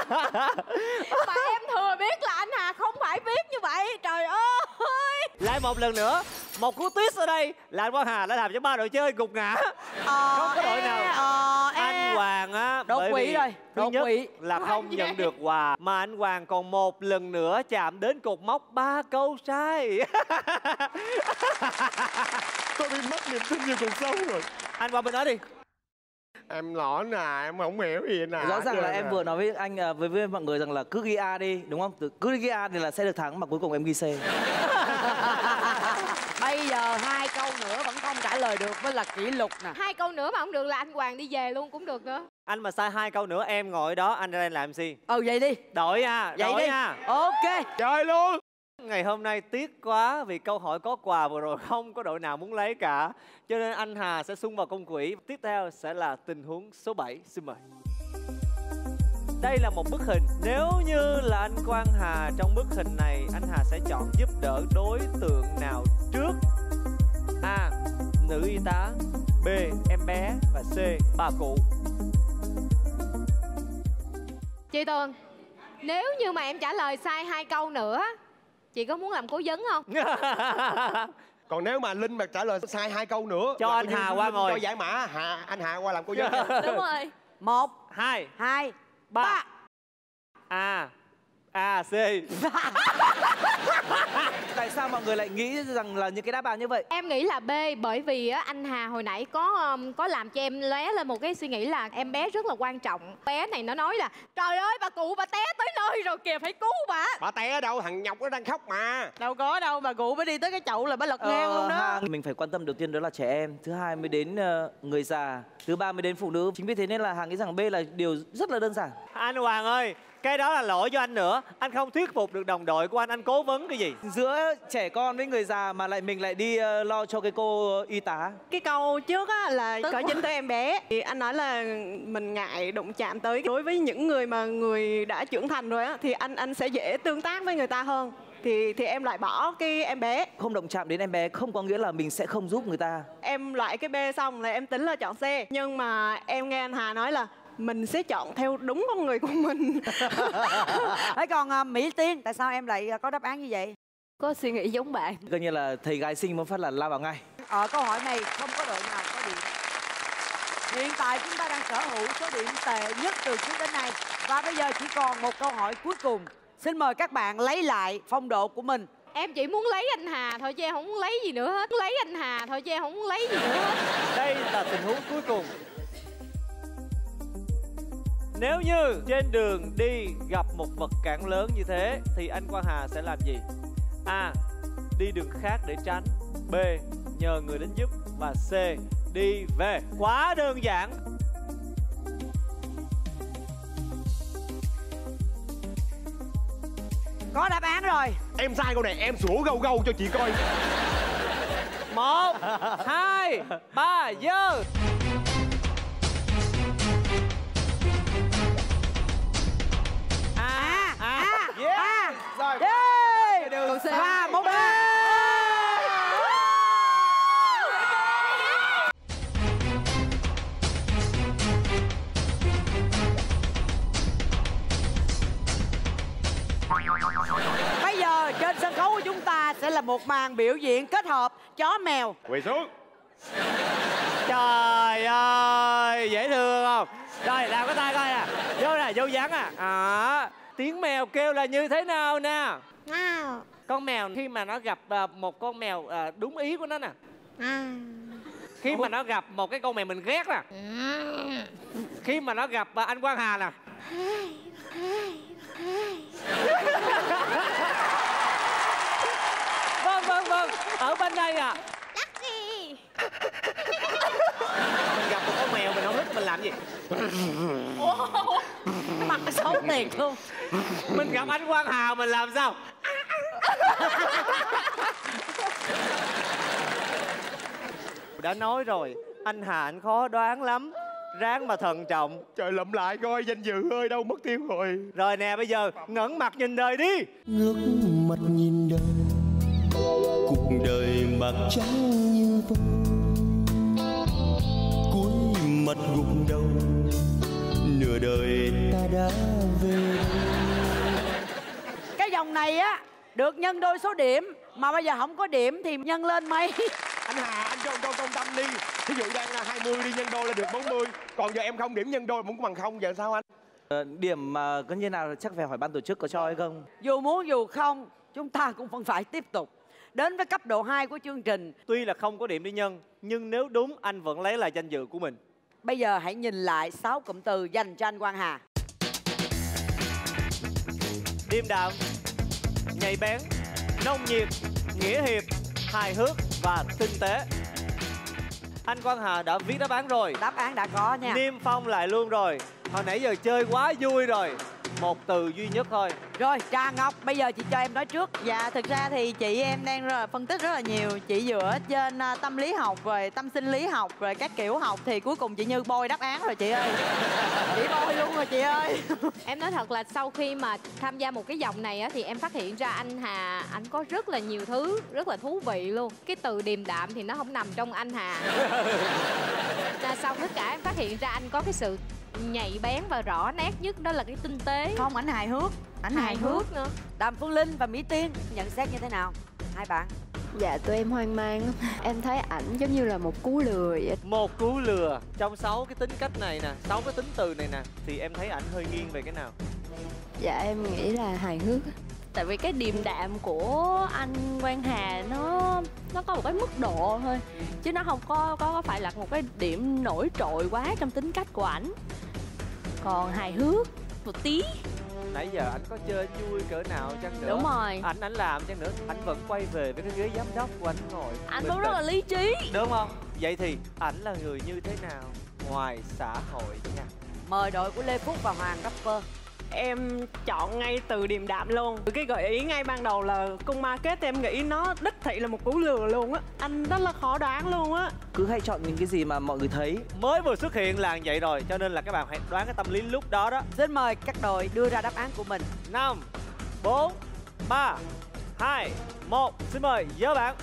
Mà em thừa biết là anh Hà không phải viết như vậy. Trời ơi. Lại một lần nữa, Một cú twist ở đây là anh Quang Hà đã làm cho ba đội chơi gục ngã. Không có đội nào. Anh Hoàng á, đột quỵ rồi. Thứ nhất là không nhận được quà, mà anh Hoàng còn một lần nữa chạm đến cột mốc 3 câu sai. Tôi bị mất niềm tin nhiều cuộc sống rồi. Anh qua bên đó đi. Em lõn à, em không hiểu gì nè. Rõ ràng là em vừa nói với anh, với mọi người rằng là cứ ghi A đi, đúng không? Cứ ghi A thì là sẽ được thắng, mà cuối cùng em ghi C. Bây giờ 2 câu nữa vẫn không trả lời được mới là kỷ lục nè. 2 câu nữa mà không được là anh Hoàng đi về luôn cũng được nữa. Anh mà sai 2 câu nữa em ngồi đó, anh ra đây làm gì? Ừ vậy đi. Đổi nha, đổi nha. Ok. Chơi luôn. Ngày hôm nay tiếc quá vì câu hỏi có quà vừa rồi không có đội nào muốn lấy cả. Cho nên anh Hà sẽ xung vào công quỹ. Tiếp theo sẽ là tình huống số 7, xin mời. Đây là một bức hình. Nếu như là anh Quang Hà trong bức hình này, anh Hà sẽ chọn giúp đỡ đối tượng nào trước? A. Nữ y tá, B. Em bé và C. Bà cụ. Chị Tường, nếu như mà em trả lời sai 2 câu nữa, chị có muốn làm cố vấn không? Còn nếu mà Linh mà trả lời sai 2 câu nữa, cho anh Hà qua ngồi. Cho giải mã anh Hà qua làm cố vấn. Đúng rồi. 1, 2, 3. A, C. Tại sao mọi người lại nghĩ rằng là những cái đáp án như vậy? Em nghĩ là B, bởi vì anh Hà hồi nãy có làm cho em lóe lên một cái suy nghĩ là em bé rất là quan trọng. Bé này nó nói là trời ơi bà cụ bà té tới nơi rồi kìa, phải cứu bà. Bà té ở đâu, thằng nhóc nó đang khóc mà. Đâu có đâu, bà cụ mới đi tới cái chậu là bà lật ngang luôn đó. Mình phải quan tâm đầu tiên đó là trẻ em, thứ hai mới đến người già, thứ ba mới đến phụ nữ. Chính vì thế nên là Hà nghĩ rằng B là điều rất là đơn giản. Anh Hoàng ơi, cái đó là lỗi do anh nữa. Anh không thuyết phục được đồng đội của anh cố vấn cái gì? Giữa trẻ con với người già mà lại mình lại đi lo cho cái cô y tá. Cái câu trước á là có dính tới em bé. Thì anh nói là mình ngại đụng chạm tới. Đối với những người mà người đã trưởng thành rồi á, thì anh sẽ dễ tương tác với người ta hơn. Thì em loại bỏ cái em bé. Không động chạm đến em bé không có nghĩa là mình sẽ không giúp người ta. Em loại cái B xong là em tính là chọn C. Nhưng mà em nghe anh Hà nói là mình sẽ chọn theo đúng con người của mình. Đấy. Còn Mỹ Tiên, tại sao em lại có đáp án như vậy? Có suy nghĩ giống bạn. Coi như là thầy gái sinh muốn phát là lao vào ngay. Ở câu hỏi này không có đội nào có điểm. Hiện tại chúng ta đang sở hữu số điểm tệ nhất từ trước đến nay. Và bây giờ chỉ còn một câu hỏi cuối cùng. Xin mời các bạn lấy lại phong độ của mình. Em chỉ muốn lấy anh Hà thôi chứ em không muốn lấy gì nữa hết. Lấy anh Hà thôi chứ em không muốn lấy gì nữa hết. Đây là tình huống cuối cùng. Nếu như trên đường đi gặp một vật cản lớn như thế thì anh Quang Hà sẽ làm gì? A. Đi đường khác để tránh, B. Nhờ người đến giúp và C. Đi về. Quá đơn giản. Có đáp án rồi. Em sai câu này em sủa gâu gâu cho chị coi. 1, 2, 3, dơ. Và 1 bên. Bây giờ trên sân khấu của chúng ta sẽ là một màn biểu diễn kết hợp chó mèo. Quỳ xuống. Trời ơi, dễ thương không? Rồi, làm cái tay coi nè. Vô nè, vô dáng à. Tiếng mèo kêu là như thế nào nè? Con mèo khi mà nó gặp một con mèo đúng ý của nó nè. Khi mà nó gặp một cái con mèo mình ghét nè. Khi mà nó gặp anh Quang Hà nè. Vâng. Ở bên đây à. Mình gặp một con mèo mình không thích mình làm gì? Cái mặt nó xấu tiền luôn. Mình gặp anh Quang Hà mình làm sao? Đã nói rồi, anh Hà anh khó đoán lắm. Ráng mà thận trọng. Trời lụm lại coi, danh dự ơi đâu mất tiêu rồi. Rồi nè, bây giờ ngẩng mặt nhìn đời đi. Ngước mặt nhìn đời, cuộc đời bạc trắng như vôi. Cúi mặt gục đầu, nửa đời ta đã về. Cái dòng này á được nhân đôi số điểm, mà bây giờ không có điểm thì nhân lên mấy. Anh Hà, anh cho câu công tâm đi. Ví dụ đang là 20 đi nhân đôi là được 40. Còn giờ em không điểm nhân đôi muốn bằng không, giờ sao anh? Điểm mà cứ như nào chắc phải hỏi ban tổ chức có cho hay không. Dù muốn dù không, chúng ta cũng vẫn phải tiếp tục. Đến với cấp độ 2 của chương trình. Tuy là không có điểm đi nhân, nhưng nếu đúng anh vẫn lấy lại danh dự của mình. Bây giờ hãy nhìn lại 6 cụm từ dành cho anh Quang Hà. Điềm đạm, nhạy bén, nông nhiệt, nghĩa hiệp, hài hước và tinh tế. Anh Quang Hà đã viết đáp án rồi. Đáp án đã có nha. Niêm phong lại luôn rồi. Hồi nãy giờ chơi quá vui rồi. Một từ duy nhất thôi. Rồi Trà Ngọc, bây giờ chị cho em nói trước. Dạ, thực ra thì chị em đang phân tích rất là nhiều. Chị dựa trên tâm lý học, rồi tâm sinh lý học, rồi các kiểu học. Thì cuối cùng chị Như bôi đáp án rồi chị ơi. Chị bôi luôn rồi chị ơi. Em nói thật là sau khi mà tham gia một cái vòng này á, thì em phát hiện ra anh Hà, anh có rất là nhiều thứ rất là thú vị luôn. Cái từ điềm đạm thì nó không nằm trong anh Hà. Xong tất cả em phát hiện ra anh có cái sự nhạy bén và rõ nét nhất, đó là cái tinh tế. Không, ảnh hài hước. Ảnh hài hước nữa. Đàm Phương Linh và Mỹ Tiên nhận xét như thế nào? Hai bạn. Dạ, tụi em hoang mang. Em thấy ảnh giống như là một cú lừa vậy. Một cú lừa. Trong 6 cái tính cách này nè, 6 cái tính từ này nè, thì em thấy ảnh hơi nghiêng về cái nào? Dạ, em nghĩ là hài hước. Tại vì cái điềm đạm của anh Quang Hà nó có một cái mức độ thôi, chứ nó không có phải là một cái điểm nổi trội quá trong tính cách của ảnh. Còn hài hước một tí. Nãy giờ anh có chơi vui cỡ nào chăng nữa, đúng rồi, anh làm chăng nữa, anh vẫn quay về với cái ghế giám đốc của anh ngồi. Anh vẫn rất là lý trí, đúng không? Vậy thì ảnh là người như thế nào ngoài xã hội nha? Mời đội của Lê Phúc và Hoàng Rapper. Em chọn ngay từ điềm đạm luôn. Cái gợi ý ngay ban đầu là cung ma kết, em nghĩ nó đích thị là một cú lừa luôn á. Anh rất là khó đoán luôn á. Cứ hay chọn những cái gì mà mọi người thấy mới vừa xuất hiện là vậy rồi, cho nên là các bạn hãy đoán cái tâm lý lúc đó đó. Xin mời các đội đưa ra đáp án của mình. 5 4 3 2 1. Xin mời giới bạn.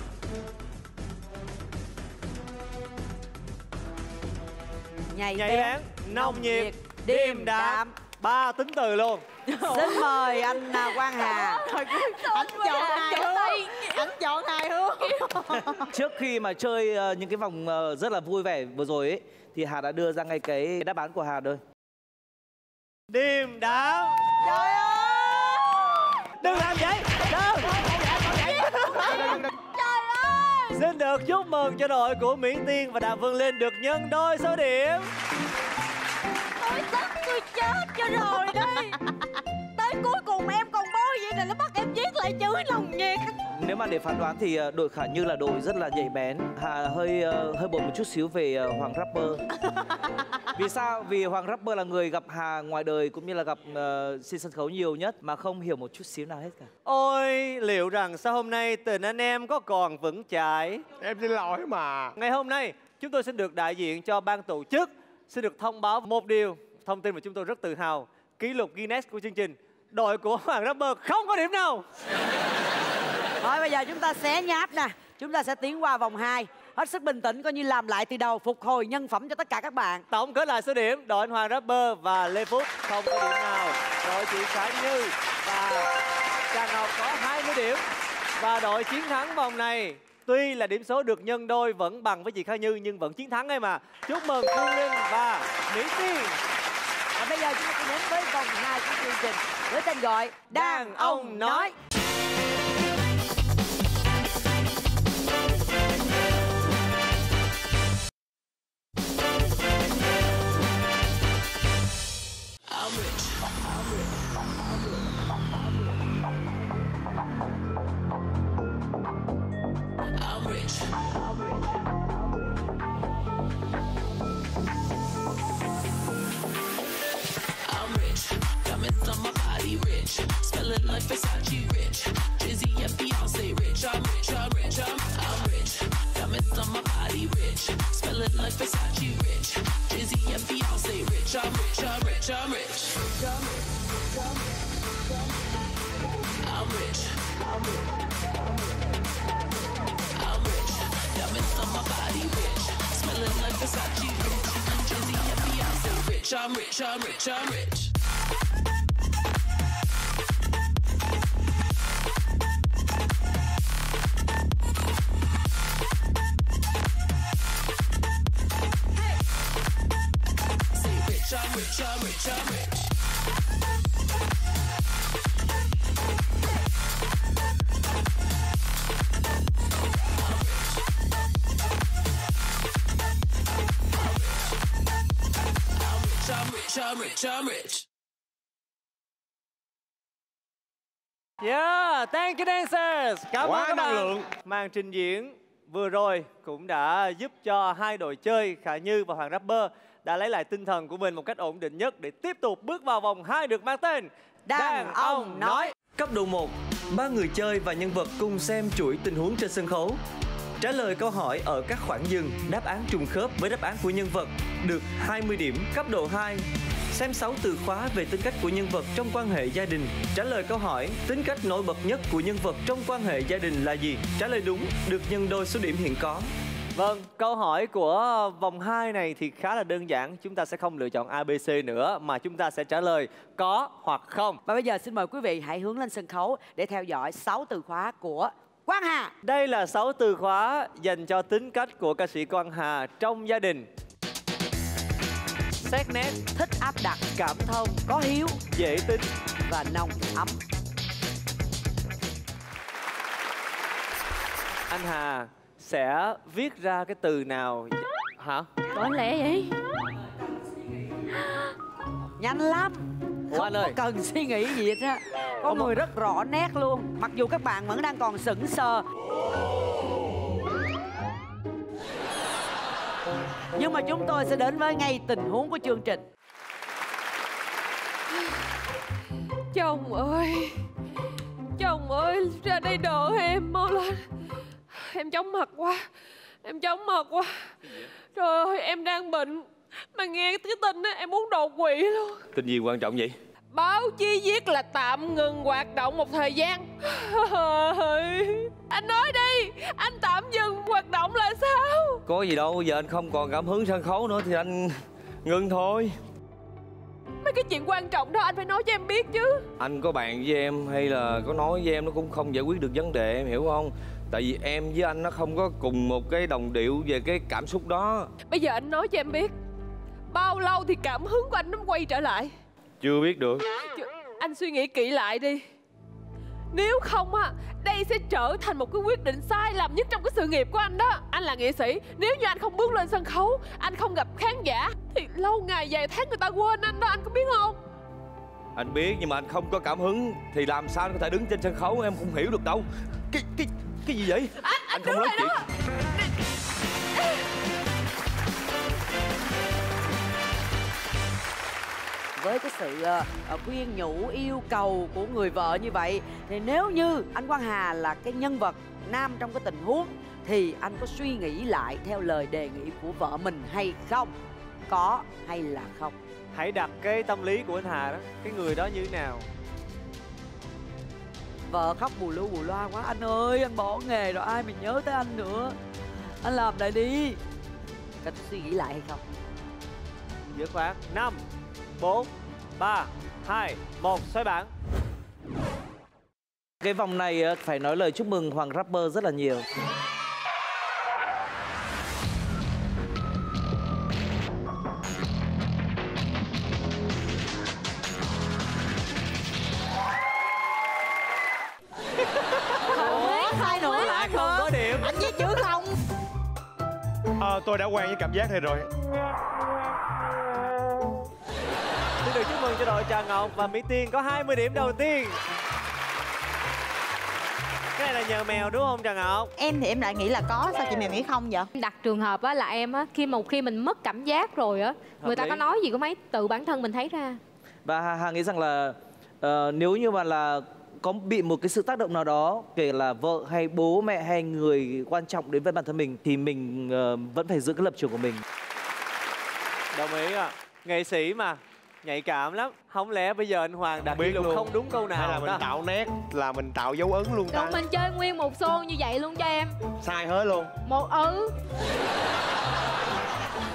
Nhạy bén, nồng nhiệt, điềm đạm. 3 tính từ luôn. Xin mời anh Quang Hà. Anh chọn hài hước. Trước khi mà chơi những cái vòng rất là vui vẻ vừa rồi ấy, thì Hà đã đưa ra ngay cái đáp án của Hà rồi. Điềm đạm. Trời ơi, đừng làm vậy. Đừng. Xin được chúc mừng cho đội của Mỹ Tiên và Đàm Phương Linh được nhân đôi số điểm. Tôi sắp tôi chết cho rồi đây. Tới cuối cùng em còn bôi vậy này, nó bắt em viết lại chữ nồng nhiệt. Nếu mà để phán đoán thì đội Khả Như là đội rất là nhạy bén. Hà hơi bột một chút xíu về Hoàng Rapper. Vì sao? Vì Hoàng Rapper là người gặp Hà ngoài đời cũng như là gặp trên sân khấu nhiều nhất, mà không hiểu một chút xíu nào hết cả. Ôi, liệu rằng sao hôm nay tình anh em có còn vững chãi? Em xin lỗi mà. Ngày hôm nay chúng tôi xin được đại diện cho ban tổ chức, xin được thông báo một điều, thông tin mà chúng tôi rất tự hào. Kỷ lục Guinness của chương trình, đội của Hoàng Rapper không có điểm nào. Thôi bây giờ chúng ta xé nháp nè. Chúng ta sẽ tiến qua vòng 2. Hết sức bình tĩnh, coi như làm lại từ đầu, phục hồi nhân phẩm cho tất cả các bạn. Tổng kết lại số điểm, đội anh Hoàng Rapper và Lê Phúc không có điểm nào. Đội chị Khả Như và Trà Ngọc có 20 điểm. Và đội chiến thắng vòng này, tuy là điểm số được nhân đôi vẫn bằng với chị Khả Như, nhưng vẫn chiến thắng em mà. Chúc mừng Phương Linh và Mỹ Tiên. Và bây giờ chúng ta đến với vòng 2 của chương trình với tên gọi Đàn Ông Nói. I'm rich. I'm rich. Yeah, thank you dancers. Cảm ơn các bạn. Màn trình diễn vừa rồi cũng đã giúp cho hai đội chơi Khả Như và Hoàng Rapper đã lấy lại tinh thần của mình một cách ổn định nhất để tiếp tục bước vào vòng 2 được mang tên Đàn Ông Nói. Cấp độ 1, 3 người chơi và nhân vật cùng xem chuỗi tình huống trên sân khấu. Trả lời câu hỏi ở các khoảng dừng, đáp án trùng khớp với đáp án của nhân vật được 20 điểm. Cấp độ 2, xem 6 từ khóa về tính cách của nhân vật trong quan hệ gia đình. Trả lời câu hỏi, tính cách nổi bật nhất của nhân vật trong quan hệ gia đình là gì? Trả lời đúng, được nhân đôi số điểm hiện có. Vâng, câu hỏi của vòng 2 này thì khá là đơn giản. Chúng ta sẽ không lựa chọn ABC nữa mà chúng ta sẽ trả lời có hoặc không. Và bây giờ xin mời quý vị hãy hướng lên sân khấu để theo dõi 6 từ khóa của Quang Hà. Đây là 6 từ khóa dành cho tính cách của ca sĩ Quang Hà trong gia đình. Xét nét, thích áp đặt, cảm thông, có hiếu, dễ tính và nồng ấm. Anh Hà sẽ viết ra cái từ nào? Hả? Có lẽ vậy. Nhanh lắm. Ủa, không có cần suy nghĩ gì hết á. Có ông người rất rõ nét luôn. Mặc dù các bạn vẫn đang còn sững sờ, nhưng mà chúng tôi sẽ đến với ngay tình huống của chương trình. Chồng ơi, chồng ơi, ra đây đỡ em mau lên. Em chóng mặt quá, em chóng mặt quá. Trời ơi, em đang bệnh. Mà nghe cái tin á, em muốn đột quỵ luôn. Tin gì quan trọng vậy? Báo chí viết là tạm ngừng hoạt động một thời gian. Anh nói đi, anh tạm dừng hoạt động là sao? Có gì đâu, giờ anh không còn cảm hứng sân khấu nữa thì anh ngưng thôi. Mấy cái chuyện quan trọng đó anh phải nói cho em biết chứ. Anh có bạn với em hay là có nói với em nó cũng không giải quyết được vấn đề, em hiểu không? Tại vì em với anh nó không có cùng một cái đồng điệu về cái cảm xúc đó. Bây giờ anh nói cho em biết, bao lâu thì cảm hứng của anh nó quay trở lại? Chưa biết được. Anh suy nghĩ kỹ lại đi. Nếu không á, đây sẽ trở thành một cái quyết định sai lầm nhất trong cái sự nghiệp của anh đó. Anh là nghệ sĩ, nếu như anh không bước lên sân khấu, anh không gặp khán giả thì lâu ngày vài tháng người ta quên anh đó, anh có biết không? Anh biết, nhưng mà anh không có cảm hứng thì làm sao anh có thể đứng trên sân khấu, em không hiểu được đâu. Cái gì vậy? Anh không nói chuyện. Với cái sự khuyên nhủ yêu cầu của người vợ như vậy thì nếu như anh Quang Hà là cái nhân vật nam trong cái tình huống thì anh có suy nghĩ lại theo lời đề nghị của vợ mình hay không? Có hay là không? Hãy đặt cái tâm lý của anh Hà đó, cái người đó như thế nào? Vợ khóc bù lu bù loa quá. Anh ơi, anh bỏ nghề rồi, ai mình nhớ tới anh nữa. Anh làm lại đi. Có suy nghĩ lại hay không? Giữa khoảng 5, 4, 3, 2, 1, xoay bảng. Cái vòng này phải nói lời chúc mừng Hoàng Rapper rất là nhiều. Tôi đã quen với cảm giác này rồi. Xin được chúc mừng cho đội Trà Ngọc và Mỹ Tiên có 20 điểm đầu tiên. Cái này là nhờ mèo đúng không Trà Ngọc? Em thì em lại nghĩ là có, sao chị mèo nghĩ không vậy? Đặt trường hợp á là em á, khi mình mất cảm giác rồi á, người ta có nói gì có mấy, tự bản thân mình thấy ra. Và Hà nghĩ rằng là nếu như mà là có bị một cái sự tác động nào đó, kể là vợ hay bố mẹ hay người quan trọng đến với bản thân mình, thì mình vẫn phải giữ cái lập trường của mình. Đồng ý ạ. Nghệ sĩ mà, nhạy cảm lắm. Không lẽ bây giờ anh Hoàng đặt biết luôn không đúng câu nào? Hay là mình tạo nét, là mình tạo dấu ấn luôn ta? Đúng, mình chơi nguyên một xô như vậy luôn cho em. Sai hết luôn. Một ứ.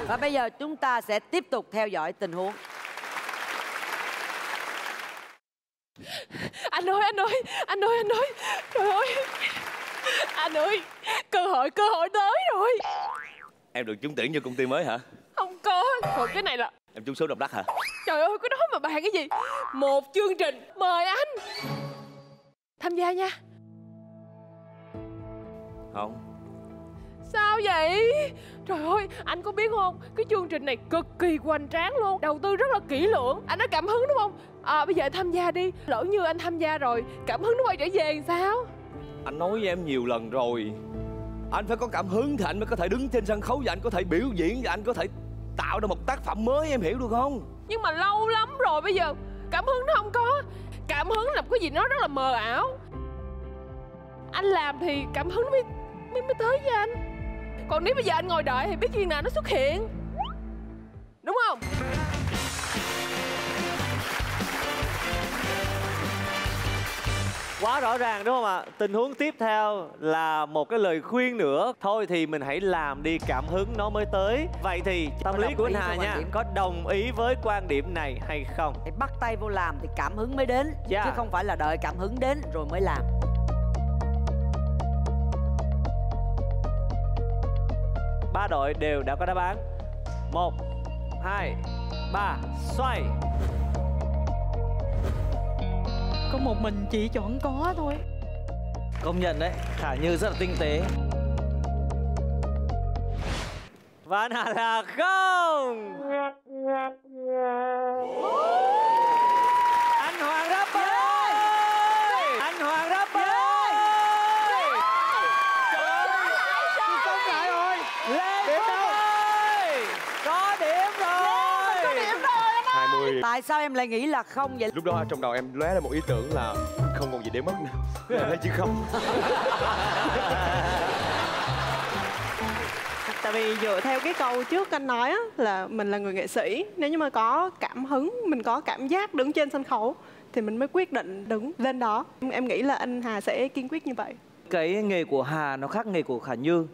Và bây giờ chúng ta sẽ tiếp tục theo dõi tình huống. Anh ơi, trời ơi. Anh ơi, cơ hội tới rồi. Em được trúng tuyển vô công ty mới hả? Không có, còn cái này là... Em trúng số độc đắc hả? Trời ơi, cái đó mà bàn cái gì? Một chương trình, mời anh tham gia nha. Không. Sao vậy? Trời ơi, anh có biết không? Cái chương trình này cực kỳ hoành tráng luôn, đầu tư rất là kỹ lưỡng. Anh đã cảm hứng đúng không? À, bây giờ anh tham gia đi. Lỡ như anh tham gia rồi, cảm hứng nó quay trở về làm sao? Anh nói với em nhiều lần rồi, anh phải có cảm hứng thì anh mới có thể đứng trên sân khấu và anh có thể biểu diễn và anh có thể tạo ra một tác phẩm mới, em hiểu được không? Nhưng mà lâu lắm rồi, bây giờ cảm hứng nó không có. Cảm hứng là cái gì nó rất là mờ ảo. Anh làm thì cảm hứng mới tới với anh. Còn nếu bây giờ anh ngồi đợi thì biết chuyện nào nó xuất hiện, đúng không? Quá rõ ràng đúng không ạ? Tình huống tiếp theo là một cái lời khuyên nữa. Thôi thì mình hãy làm đi, cảm hứng nó mới tới. Vậy thì tâm lý của anh Hà nha, có đồng ý với quan điểm này hay không? Hãy bắt tay vô làm thì cảm hứng mới đến, chứ không phải là đợi cảm hứng đến rồi mới làm. Ba đội đều đã có đáp án. 1, 2, 3, xoay. Có một mình chị chọn có thôi. Công nhận đấy, Khả Như rất là tinh tế. Và nào là không. Anh Hoàng Rapper ơi! Anh Hoàng Rapper ơi! Trời ơi! Không lại rồi! Lê Phúc ơi! Có điểm rồi! Có điểm rồi! Tại sao em lại nghĩ là không vậy? Lúc đó trong đầu em lóe ra một ý tưởng là không còn gì để mất nữa, là chứ không. Tại vì dựa theo cái câu trước anh nói á, là mình là người nghệ sĩ, nếu như mà có cảm hứng, mình có cảm giác đứng trên sân khấu thì mình mới quyết định đứng lên đó. Em nghĩ là anh Hà sẽ kiên quyết như vậy. Cái nghề của Hà nó khác nghề của Khả Như.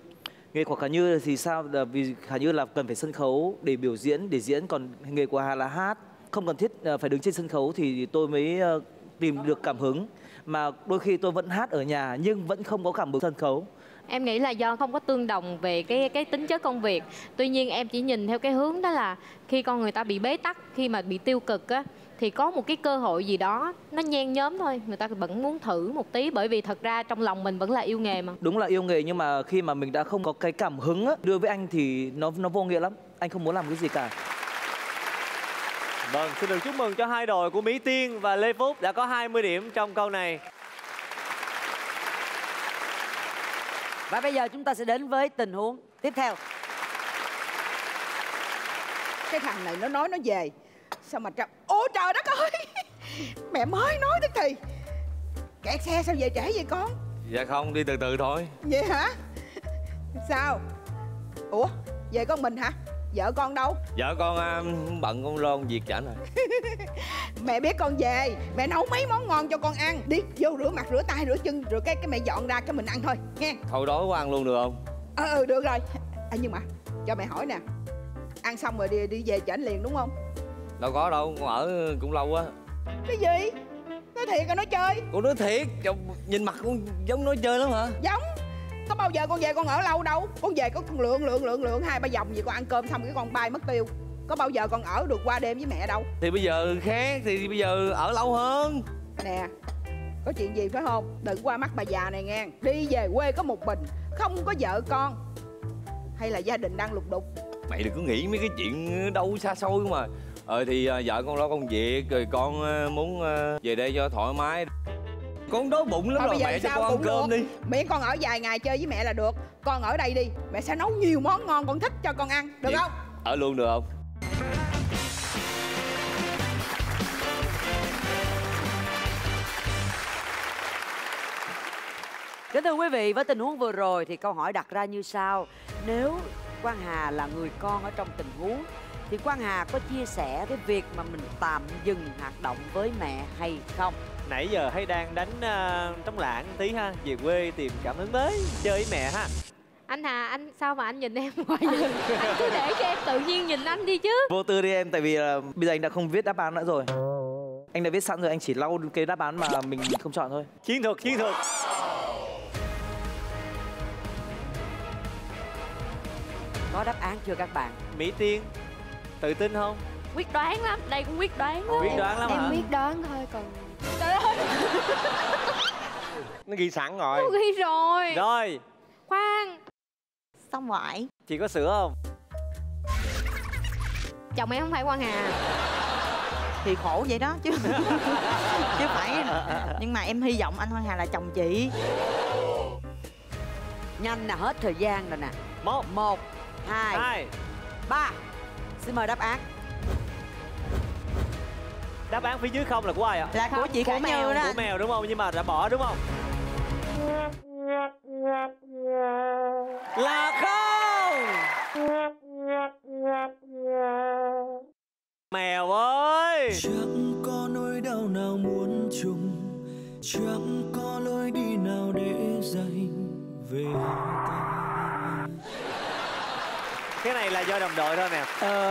Nghề của Khả Như thì sao? Vì Khả Như là cần phải sân khấu để biểu diễn, để diễn. Còn nghề của Hà là hát, không cần thiết phải đứng trên sân khấu thì tôi mới tìm được cảm hứng. Mà đôi khi tôi vẫn hát ở nhà nhưng vẫn không có cảm hứng sân khấu. Em nghĩ là do không có tương đồng về cái tính chất công việc. Tuy nhiên em chỉ nhìn theo cái hướng đó là khi con người ta bị bế tắc, khi mà bị tiêu cực á, thì có một cái cơ hội gì đó nó nhen nhóm thôi, người ta vẫn muốn thử một tí, bởi vì thật ra trong lòng mình vẫn là yêu nghề mà. Đúng là yêu nghề, nhưng mà khi mà mình đã không có cái cảm hứng á, đưa với anh thì nó vô nghĩa lắm. Anh không muốn làm cái gì cả. Vâng, xin được chúc mừng cho hai đội của Mỹ Tiên và Lê Phúc đã có 20 điểm trong câu này. Và bây giờ chúng ta sẽ đến với tình huống tiếp theo. Cái thằng này nó nói nó về sao mà trầm. Ôi trời đất ơi, mẹ mới nói tức thì. Kẹt xe sao về trễ vậy con? Dạ không, đi từ từ thôi. Vậy hả? Sao? Ủa, về con mình hả? Vợ con đâu? Vợ con bận, con lo việc trả rồi. Mẹ biết con về, mẹ nấu mấy món ngon cho con ăn. Đi vô rửa mặt, rửa tay, rửa chân, rồi cái mẹ dọn ra cho mình ăn thôi nghe. Thôi đói quá ăn luôn được không? Ừ, được rồi. À, nhưng mà cho mẹ hỏi nè, ăn xong rồi đi về trễ liền đúng không? Đâu có đâu, con ở cũng lâu quá. Cái gì? Nói thiệt rồi nói chơi. Con nói thiệt, nhìn mặt con giống nói chơi lắm hả? Giống. Có bao giờ con về con ở lâu đâu. Con về có con lượn 2-3 vòng gì, con ăn cơm xong cái con bay mất tiêu. Có bao giờ con ở được qua đêm với mẹ đâu. Thì bây giờ khác, thì bây giờ ở lâu hơn. Nè, có chuyện gì phải không? Đừng qua mắt bà già này nghe. Đi về quê có một mình, không có vợ con, hay là gia đình đang lục đục. Mày đừng có nghĩ mấy cái chuyện đâu xa xôi mà. Thì vợ con lo công việc, rồi con muốn về đây cho thoải mái. Con đói bụng lắm rồi, mẹ cho con ăn cơm đi. Miễn con ở vài ngày chơi với mẹ là được. Con ở đây đi, mẹ sẽ nấu nhiều món ngon con thích cho con ăn, được không? Ở luôn được không? Kính thưa quý vị, với tình huống vừa rồi thì câu hỏi đặt ra như sau. Nếu Quang Hà là người con ở trong tình huống thì Quang Hà có chia sẻ cái việc mà mình tạm dừng hoạt động với mẹ hay không? Nãy giờ hay đang đánh trống lảng tí ha, về quê tìm cảm hứng mới, chơi với mẹ ha. Anh Hà, anh sao mà anh nhìn em hoài vậy? Anh cứ để cho em tự nhiên nhìn anh đi chứ. Vô tư đi em, tại vì là bây giờ anh đã không viết đáp án nữa rồi. Anh đã viết sẵn rồi, anh chỉ lau cái đáp án mà mình không chọn thôi. Chiến thuật. Có đáp án chưa các bạn? Mỹ Tiên tự tin không? Quyết đoán lắm, đây cũng quyết đoán lắm. Quyết đoán lắm hả? Em quyết đoán thôi còn... Trời ơi. Nó ghi sẵn rồi. Nó ghi rồi. Rồi. Khoan. tóc ngoại. Chị có sữa không? Chồng em không phải Quang Hà thì khổ vậy đó chứ. Chứ phải. Nhưng mà em hy vọng anh Quang Hà là chồng chị. Nhanh nè, hết thời gian rồi nè. Một, hai, ba. Xin mời đáp án. Đáp án phía dưới không là của ai ạ? Là của chị Khả Như đó. Của mèo đúng không? Nhưng mà đã bỏ đúng không? Là không. Mèo ơi. Chẳng có nỗi đau nào muốn chung, chẳng có lối đi nào để dành về ta. Cái này là do đồng đội thôi nè.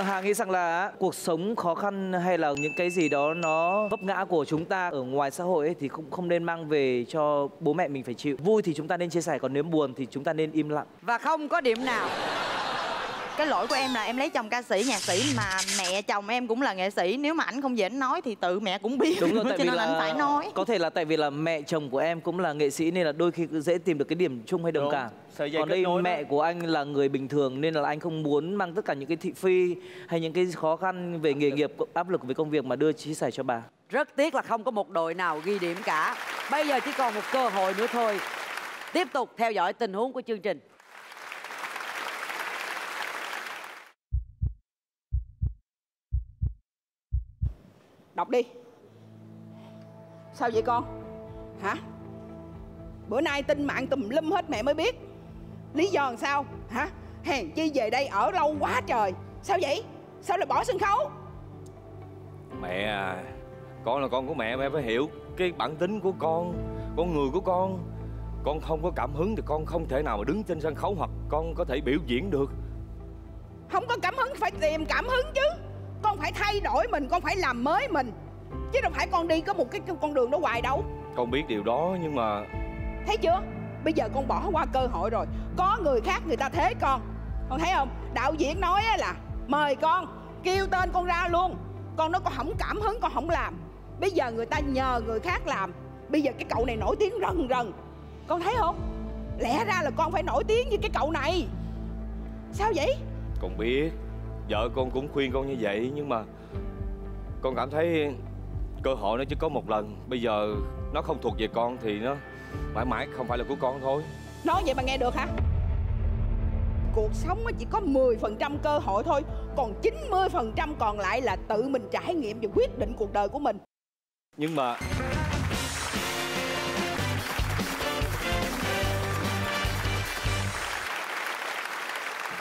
Hà nghĩ rằng là cuộc sống khó khăn hay là những cái gì đó nó vấp ngã của chúng ta ở ngoài xã hội ấy, thì không nên mang về cho bố mẹ mình phải chịu. Vui thì chúng ta nên chia sẻ, còn nếu buồn thì chúng ta nên im lặng. Và không có điểm nào. Cái lỗi của em là em lấy chồng ca sĩ, nhạc sĩ, mà mẹ chồng em cũng là nghệ sĩ. Nếu mà ảnh không dễ nói thì tự mẹ cũng biết. Đúng rồi, tại vì là phải nói. Có thể là tại vì là mẹ chồng của em cũng là nghệ sĩ nên là đôi khi dễ tìm được cái điểm chung hay đồng cảm. Còn đây mẹ của anh là người bình thường nên là anh không muốn mang tất cả những cái thị phi hay những cái khó khăn về nghề nghiệp, áp lực về công việc mà đưa chia sẻ cho bà. Rất tiếc là không có một đội nào ghi điểm cả. Bây giờ chỉ còn một cơ hội nữa thôi. Tiếp tục theo dõi tình huống của chương trình. Đọc đi. Sao vậy con? Hả? Bữa nay tin mạng tùm lum hết mẹ mới biết. Lý do làm sao? Hả? Hèn chi về đây ở lâu quá trời. Sao vậy? Sao lại bỏ sân khấu? Mẹ à, con là con của mẹ, mẹ phải hiểu cái bản tính của con, con người của con. Con không có cảm hứng thì con không thể nào mà đứng trên sân khấu hoặc con có thể biểu diễn được. Không có cảm hứng phải tìm cảm hứng chứ. Con phải thay đổi mình, con phải làm mới mình, chứ đâu phải con đi có một cái con đường đó hoài đâu. Con biết điều đó nhưng mà... Thấy chưa? Bây giờ con bỏ qua cơ hội rồi. Có người khác người ta thế con. Con thấy không? Đạo diễn nói là mời con, kêu tên con ra luôn. Con nói con không cảm hứng, con không làm. Bây giờ người ta nhờ người khác làm. Bây giờ cái cậu này nổi tiếng rần rần. Con thấy không? Lẽ ra là con phải nổi tiếng như cái cậu này. Sao vậy? Con biết. Vợ con cũng khuyên con như vậy nhưng mà con cảm thấy cơ hội nó chỉ có một lần. Bây giờ nó không thuộc về con thì nó mãi mãi không phải là của con thôi. Nói vậy mà nghe được hả? Cuộc sống nó chỉ có 10% cơ hội thôi. Còn 90% còn lại là tự mình trải nghiệm và quyết định cuộc đời của mình. Nhưng mà...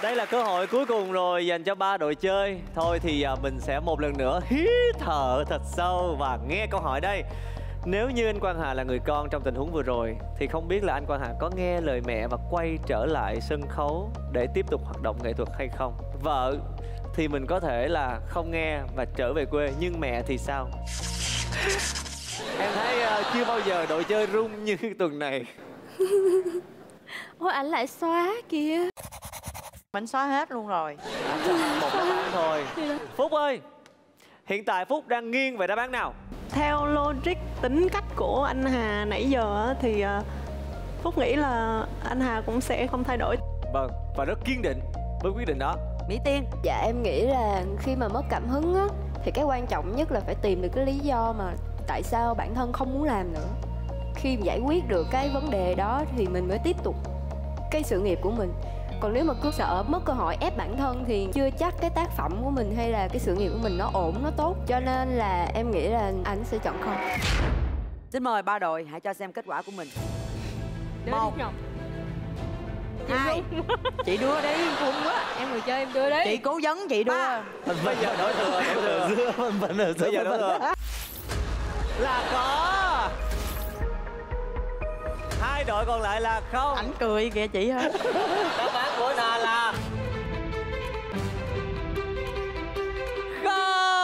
Đây là cơ hội cuối cùng rồi dành cho ba đội chơi. Thôi thì mình sẽ một lần nữa hít thở thật sâu và nghe câu hỏi đây. Nếu như anh Quang Hà là người con trong tình huống vừa rồi thì không biết là anh Quang Hà có nghe lời mẹ và quay trở lại sân khấu để tiếp tục hoạt động nghệ thuật hay không? Vợ thì mình có thể là không nghe và trở về quê, nhưng mẹ thì sao? Em thấy chưa bao giờ đội chơi rung như tuần này. Ôi ảnh lại xóa kìa. Mình xóa hết luôn rồi. Một đáp án thôi. Phúc ơi, hiện tại Phúc đang nghiêng về đáp án nào? Theo logic tính cách của anh Hà nãy giờ thì Phúc nghĩ là anh Hà cũng sẽ không thay đổi. Vâng, và rất kiên định với quyết định đó. Mỹ Tiên. Dạ em nghĩ là khi mà mất cảm hứng á, thì cái quan trọng nhất là phải tìm được cái lý do mà tại sao bản thân không muốn làm nữa. Khi giải quyết được cái vấn đề đó thì mình mới tiếp tục cái sự nghiệp của mình. Còn nếu mà cứ sợ mất cơ hội, ép bản thân thì chưa chắc cái tác phẩm của mình hay là cái sự nghiệp của mình nó ổn, nó tốt. Cho nên là em nghĩ là anh sẽ chọn không. Xin mời ba đội hãy cho xem kết quả của mình. Một, hai. Chị đưa đi, khùng quá. Em người chơi em đưa đi. Chị cố vấn, chị đưa. Bây giờ đổi thừa, bây giờ đổi thừa là có. Hai đội còn lại là không. Ảnh cười kìa chị hả? Đáp án của nó là không. Không.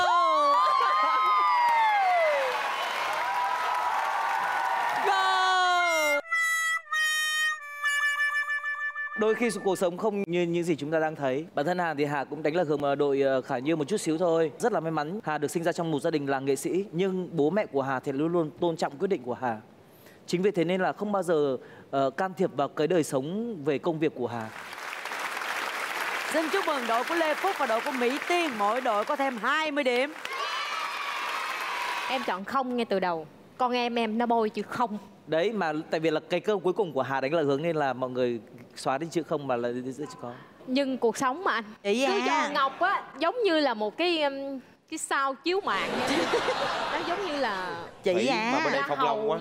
Đôi khi cuộc sống không như những gì chúng ta đang thấy. Bản thân Hà thì Hà cũng đánh lạc hướng đội Khả Như một chút xíu thôi. Rất là may mắn Hà được sinh ra trong một gia đình là nghệ sĩ, nhưng bố mẹ của Hà thì luôn luôn tôn trọng quyết định của Hà. Chính vì thế nên là không bao giờ can thiệp vào cái đời sống về công việc của Hà. Xin chúc mừng đội của Lê Phúc và đội của Mỹ Tiên. Mỗi đội có thêm 20 điểm. Em chọn không ngay từ đầu. Con em nó bôi chữ không. Đấy mà tại vì là cái câu cuối cùng của Hà đánh là hướng nên là mọi người xóa đi chữ không mà là chữ có. Nhưng cuộc sống mà anh. Chữ Trà Ngọc á giống như là một cái sao chiếu mạng. Nó giống như là chị mà bên đây không lâu quá.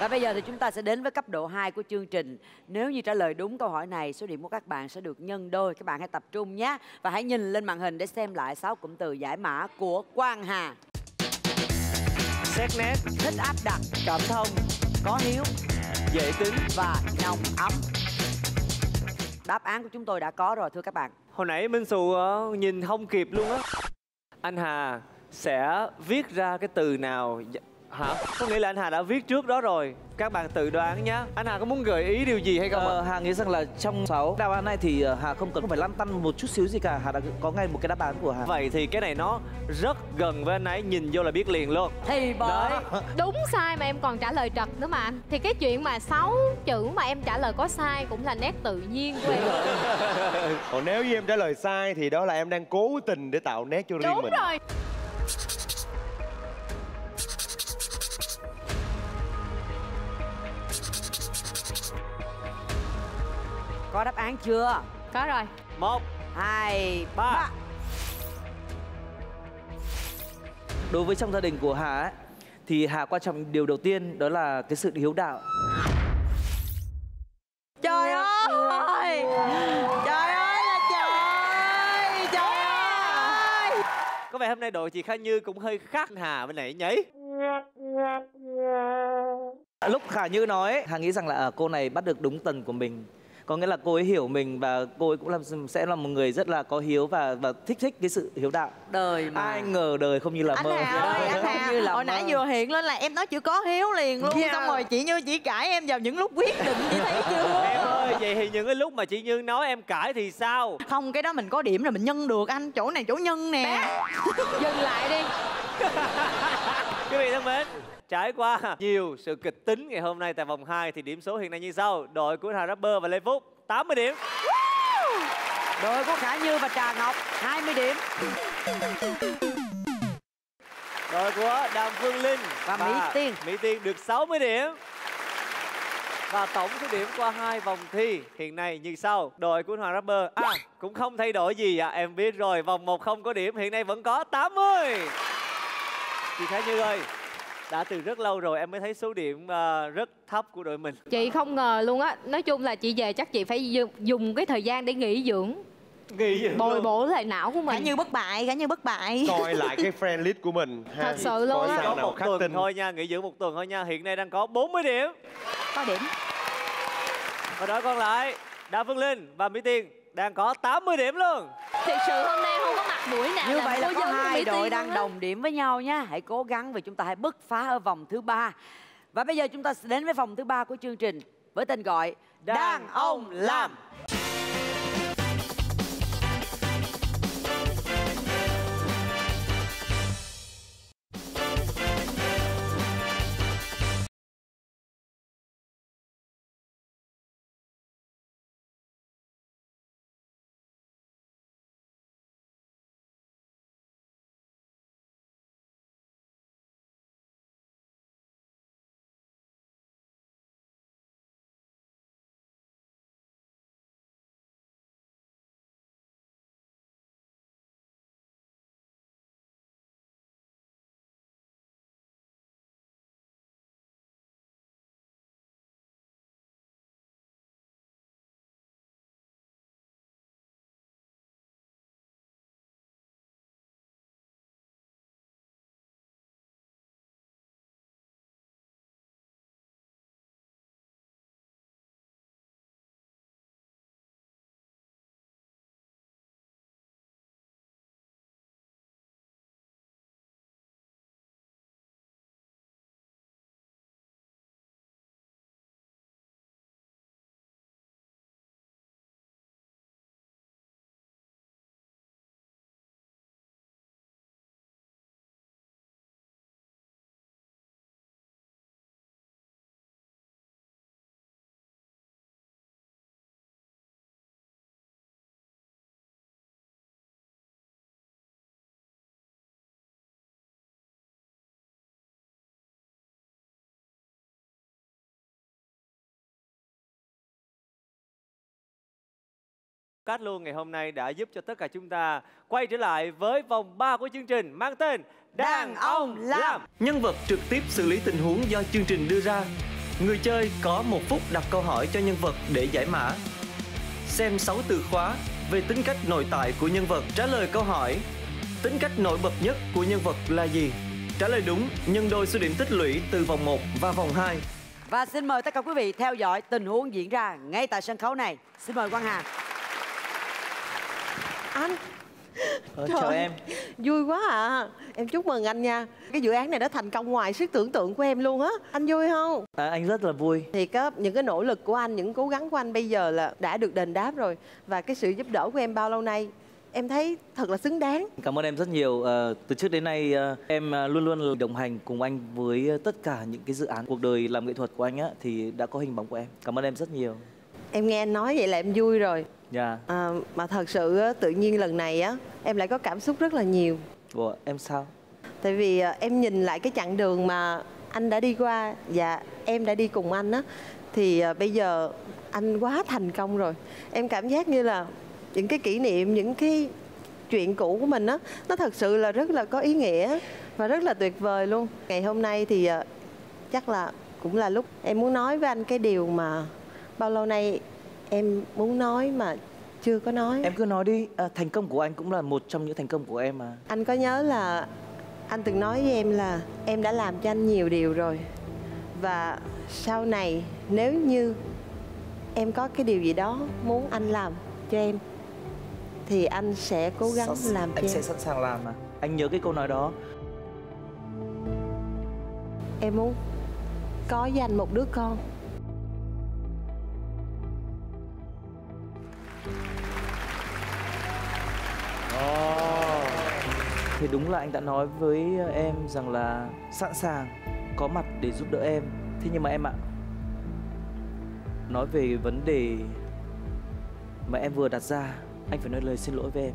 Và bây giờ thì chúng ta sẽ đến với cấp độ 2 của chương trình. Nếu như trả lời đúng câu hỏi này, số điểm của các bạn sẽ được nhân đôi. Các bạn hãy tập trung nhé. Và hãy nhìn lên màn hình để xem lại 6 cụm từ giải mã của Quang Hà. Xét nét, thích áp đặt, cảm thông, có hiếu, dễ tính và nồng ấm. Đáp án của chúng tôi đã có rồi thưa các bạn. Hồi nãy Minh Xù nhìn không kịp luôn á. Anh Hà sẽ viết ra cái từ nào hả? Có nghĩa là anh Hà đã viết trước đó rồi. Các bạn tự đoán nhé. Anh Hà có muốn gợi ý điều gì hay không ạ? Hà nghĩ rằng là trong 6 đáp án này thì Hà không cần phải lăn tăn một chút xíu gì cả. Hà đã có ngay một cái đáp án của Hà. Vậy thì cái này nó rất gần với anh ấy. Nhìn vô là biết liền luôn. Thì bởi đúng sai mà em còn trả lời trật nữa mà anh. Thì cái chuyện mà 6 chữ mà em trả lời có sai cũng là nét tự nhiên của em. Còn nếu như em trả lời sai thì đó là em đang cố tình để tạo nét cho riêng mình. Đúng rồi. Có đáp án chưa? Có rồi. 1, 2, 3. Đối với trong gia đình của Hà ấy, thì Hà quan trọng điều đầu tiên đó là cái sự hiếu đạo. Trời ơi! Trời ơi là trời! Trời ơi! Có vẻ hôm nay đội chị Khả Như cũng hơi khác Hà bên nãy nhỉ? Lúc Khả Như nói, Hà nghĩ rằng là cô này bắt được đúng tần của mình. Có nghĩa là cô ấy hiểu mình và cô ấy cũng sẽ là một người rất là có hiếu và thích cái sự hiếu đạo. Đời mà ai ngờ đời không như là mơ. Anh Hà ơi, anh Hà hồi nãy vừa hiện lên là em nói chữ có hiếu liền luôn. Xong rồi chị Như chỉ cãi em vào những lúc quyết định, chị thấy chưa? Em ơi, vậy thì những cái lúc mà chị Như nói em cãi thì sao? Không, cái đó mình có điểm rồi mình nhân được anh. Chỗ này chỗ nhân nè. Dừng lại đi. Quý vị thân mến, trải qua nhiều sự kịch tính ngày hôm nay tại vòng 2 thì điểm số hiện nay như sau. Đội của Hoàng Rapper và Lê Phúc 80 điểm. Đội của Khả Như và Trà Ngọc 20 điểm. Đội của Đàm Phương Linh và Mỹ Tiên được 60 điểm. Và tổng số điểm qua 2 vòng thi hiện nay như sau. Đội của Hoàng Rapper cũng không thay đổi gì ạ. Em biết rồi, vòng 1 không có điểm, hiện nay vẫn có 80. Chị Khả Như ơi, đã từ rất lâu rồi em mới thấy số điểm rất thấp của đội mình. Chị không ngờ luôn á. Nói chung là chị về chắc chị phải dùng cái thời gian để nghỉ dưỡng. Bồi bổ lại não của mình. Khả Như bất bại, Khả Như bất bại. Coi lại cái friend list của mình. Thật sự luôn á. Có một tuần thôi nha, nghỉ dưỡng một tuần thôi nha. Hiện nay đang có 40 điểm. Có điểm. Và đội còn lại Đào Phương Linh và Mỹ Tiên đang có 80 điểm luôn. Thật sự hôm nay không có mặt mũi nào. Như vậy là có 2 đội đang đồng điểm với nhau nha. Hãy cố gắng vì chúng ta hãy bứt phá ở vòng thứ 3. Và bây giờ chúng ta sẽ đến với vòng thứ 3 của chương trình với tên gọi Đàn Ông Làm. Cát Luôn ngày hôm nay đã giúp cho tất cả chúng ta quay trở lại với vòng 3 của chương trình mang tên Đàn Ông Làm. Nhân vật trực tiếp xử lý tình huống do chương trình đưa ra. Người chơi có 1 phút đặt câu hỏi cho nhân vật để giải mã. Xem 6 từ khóa về tính cách nội tại của nhân vật. Trả lời câu hỏi tính cách nổi bật nhất của nhân vật là gì? Trả lời đúng, nhân đôi số điểm tích lũy từ vòng 1 và vòng 2. Và xin mời tất cả quý vị theo dõi tình huống diễn ra ngay tại sân khấu này. Xin mời Quang Hà. Anh chào em. Vui quá à. Em chúc mừng anh nha. Cái dự án này đã thành công ngoài sức tưởng tượng của em luôn á. Anh vui không? Anh rất là vui. Thiệt á, những cái nỗ lực của anh, những cố gắng của anh bây giờ là đã được đền đáp rồi. Và cái sự giúp đỡ của em bao lâu nay, em thấy thật là xứng đáng. Cảm ơn em rất nhiều. Từ trước đến nay em luôn luôn đồng hành cùng anh với tất cả những cái dự án cuộc đời làm nghệ thuật của anh á, thì đã có hình bóng của em. Cảm ơn em rất nhiều. Em nghe anh nói vậy là em vui rồi. Dạ. Mà thật sự tự nhiên lần này á, em lại có cảm xúc rất là nhiều. Ủa, em sao? Tại vì em nhìn lại cái chặng đường mà anh đã đi qua và em đã đi cùng anh á, thì bây giờ anh quá thành công rồi. Em cảm giác như là những cái kỷ niệm, những cái chuyện cũ của mình á, nó thật sự là rất là có ý nghĩa và rất là tuyệt vời luôn. Ngày hôm nay thì chắc là cũng là lúc em muốn nói với anh cái điều mà bao lâu nay em muốn nói mà chưa có nói. Em cứ nói đi. Thành công của anh cũng là một trong những thành công của em mà. Anh có nhớ là anh từng nói với em là em đã làm cho anh nhiều điều rồi, và sau này nếu như em có cái điều gì đó muốn anh làm cho em thì anh sẽ cố gắng làm cho em. Anh sẽ sẵn sàng làm mà. Anh nhớ cái câu nói đó. Em muốn có với anh một đứa con. Thì đúng là anh đã nói với em rằng là sẵn sàng có mặt để giúp đỡ em. Thế nhưng mà em ạ, nói về vấn đề mà em vừa đặt ra, anh phải nói lời xin lỗi với em.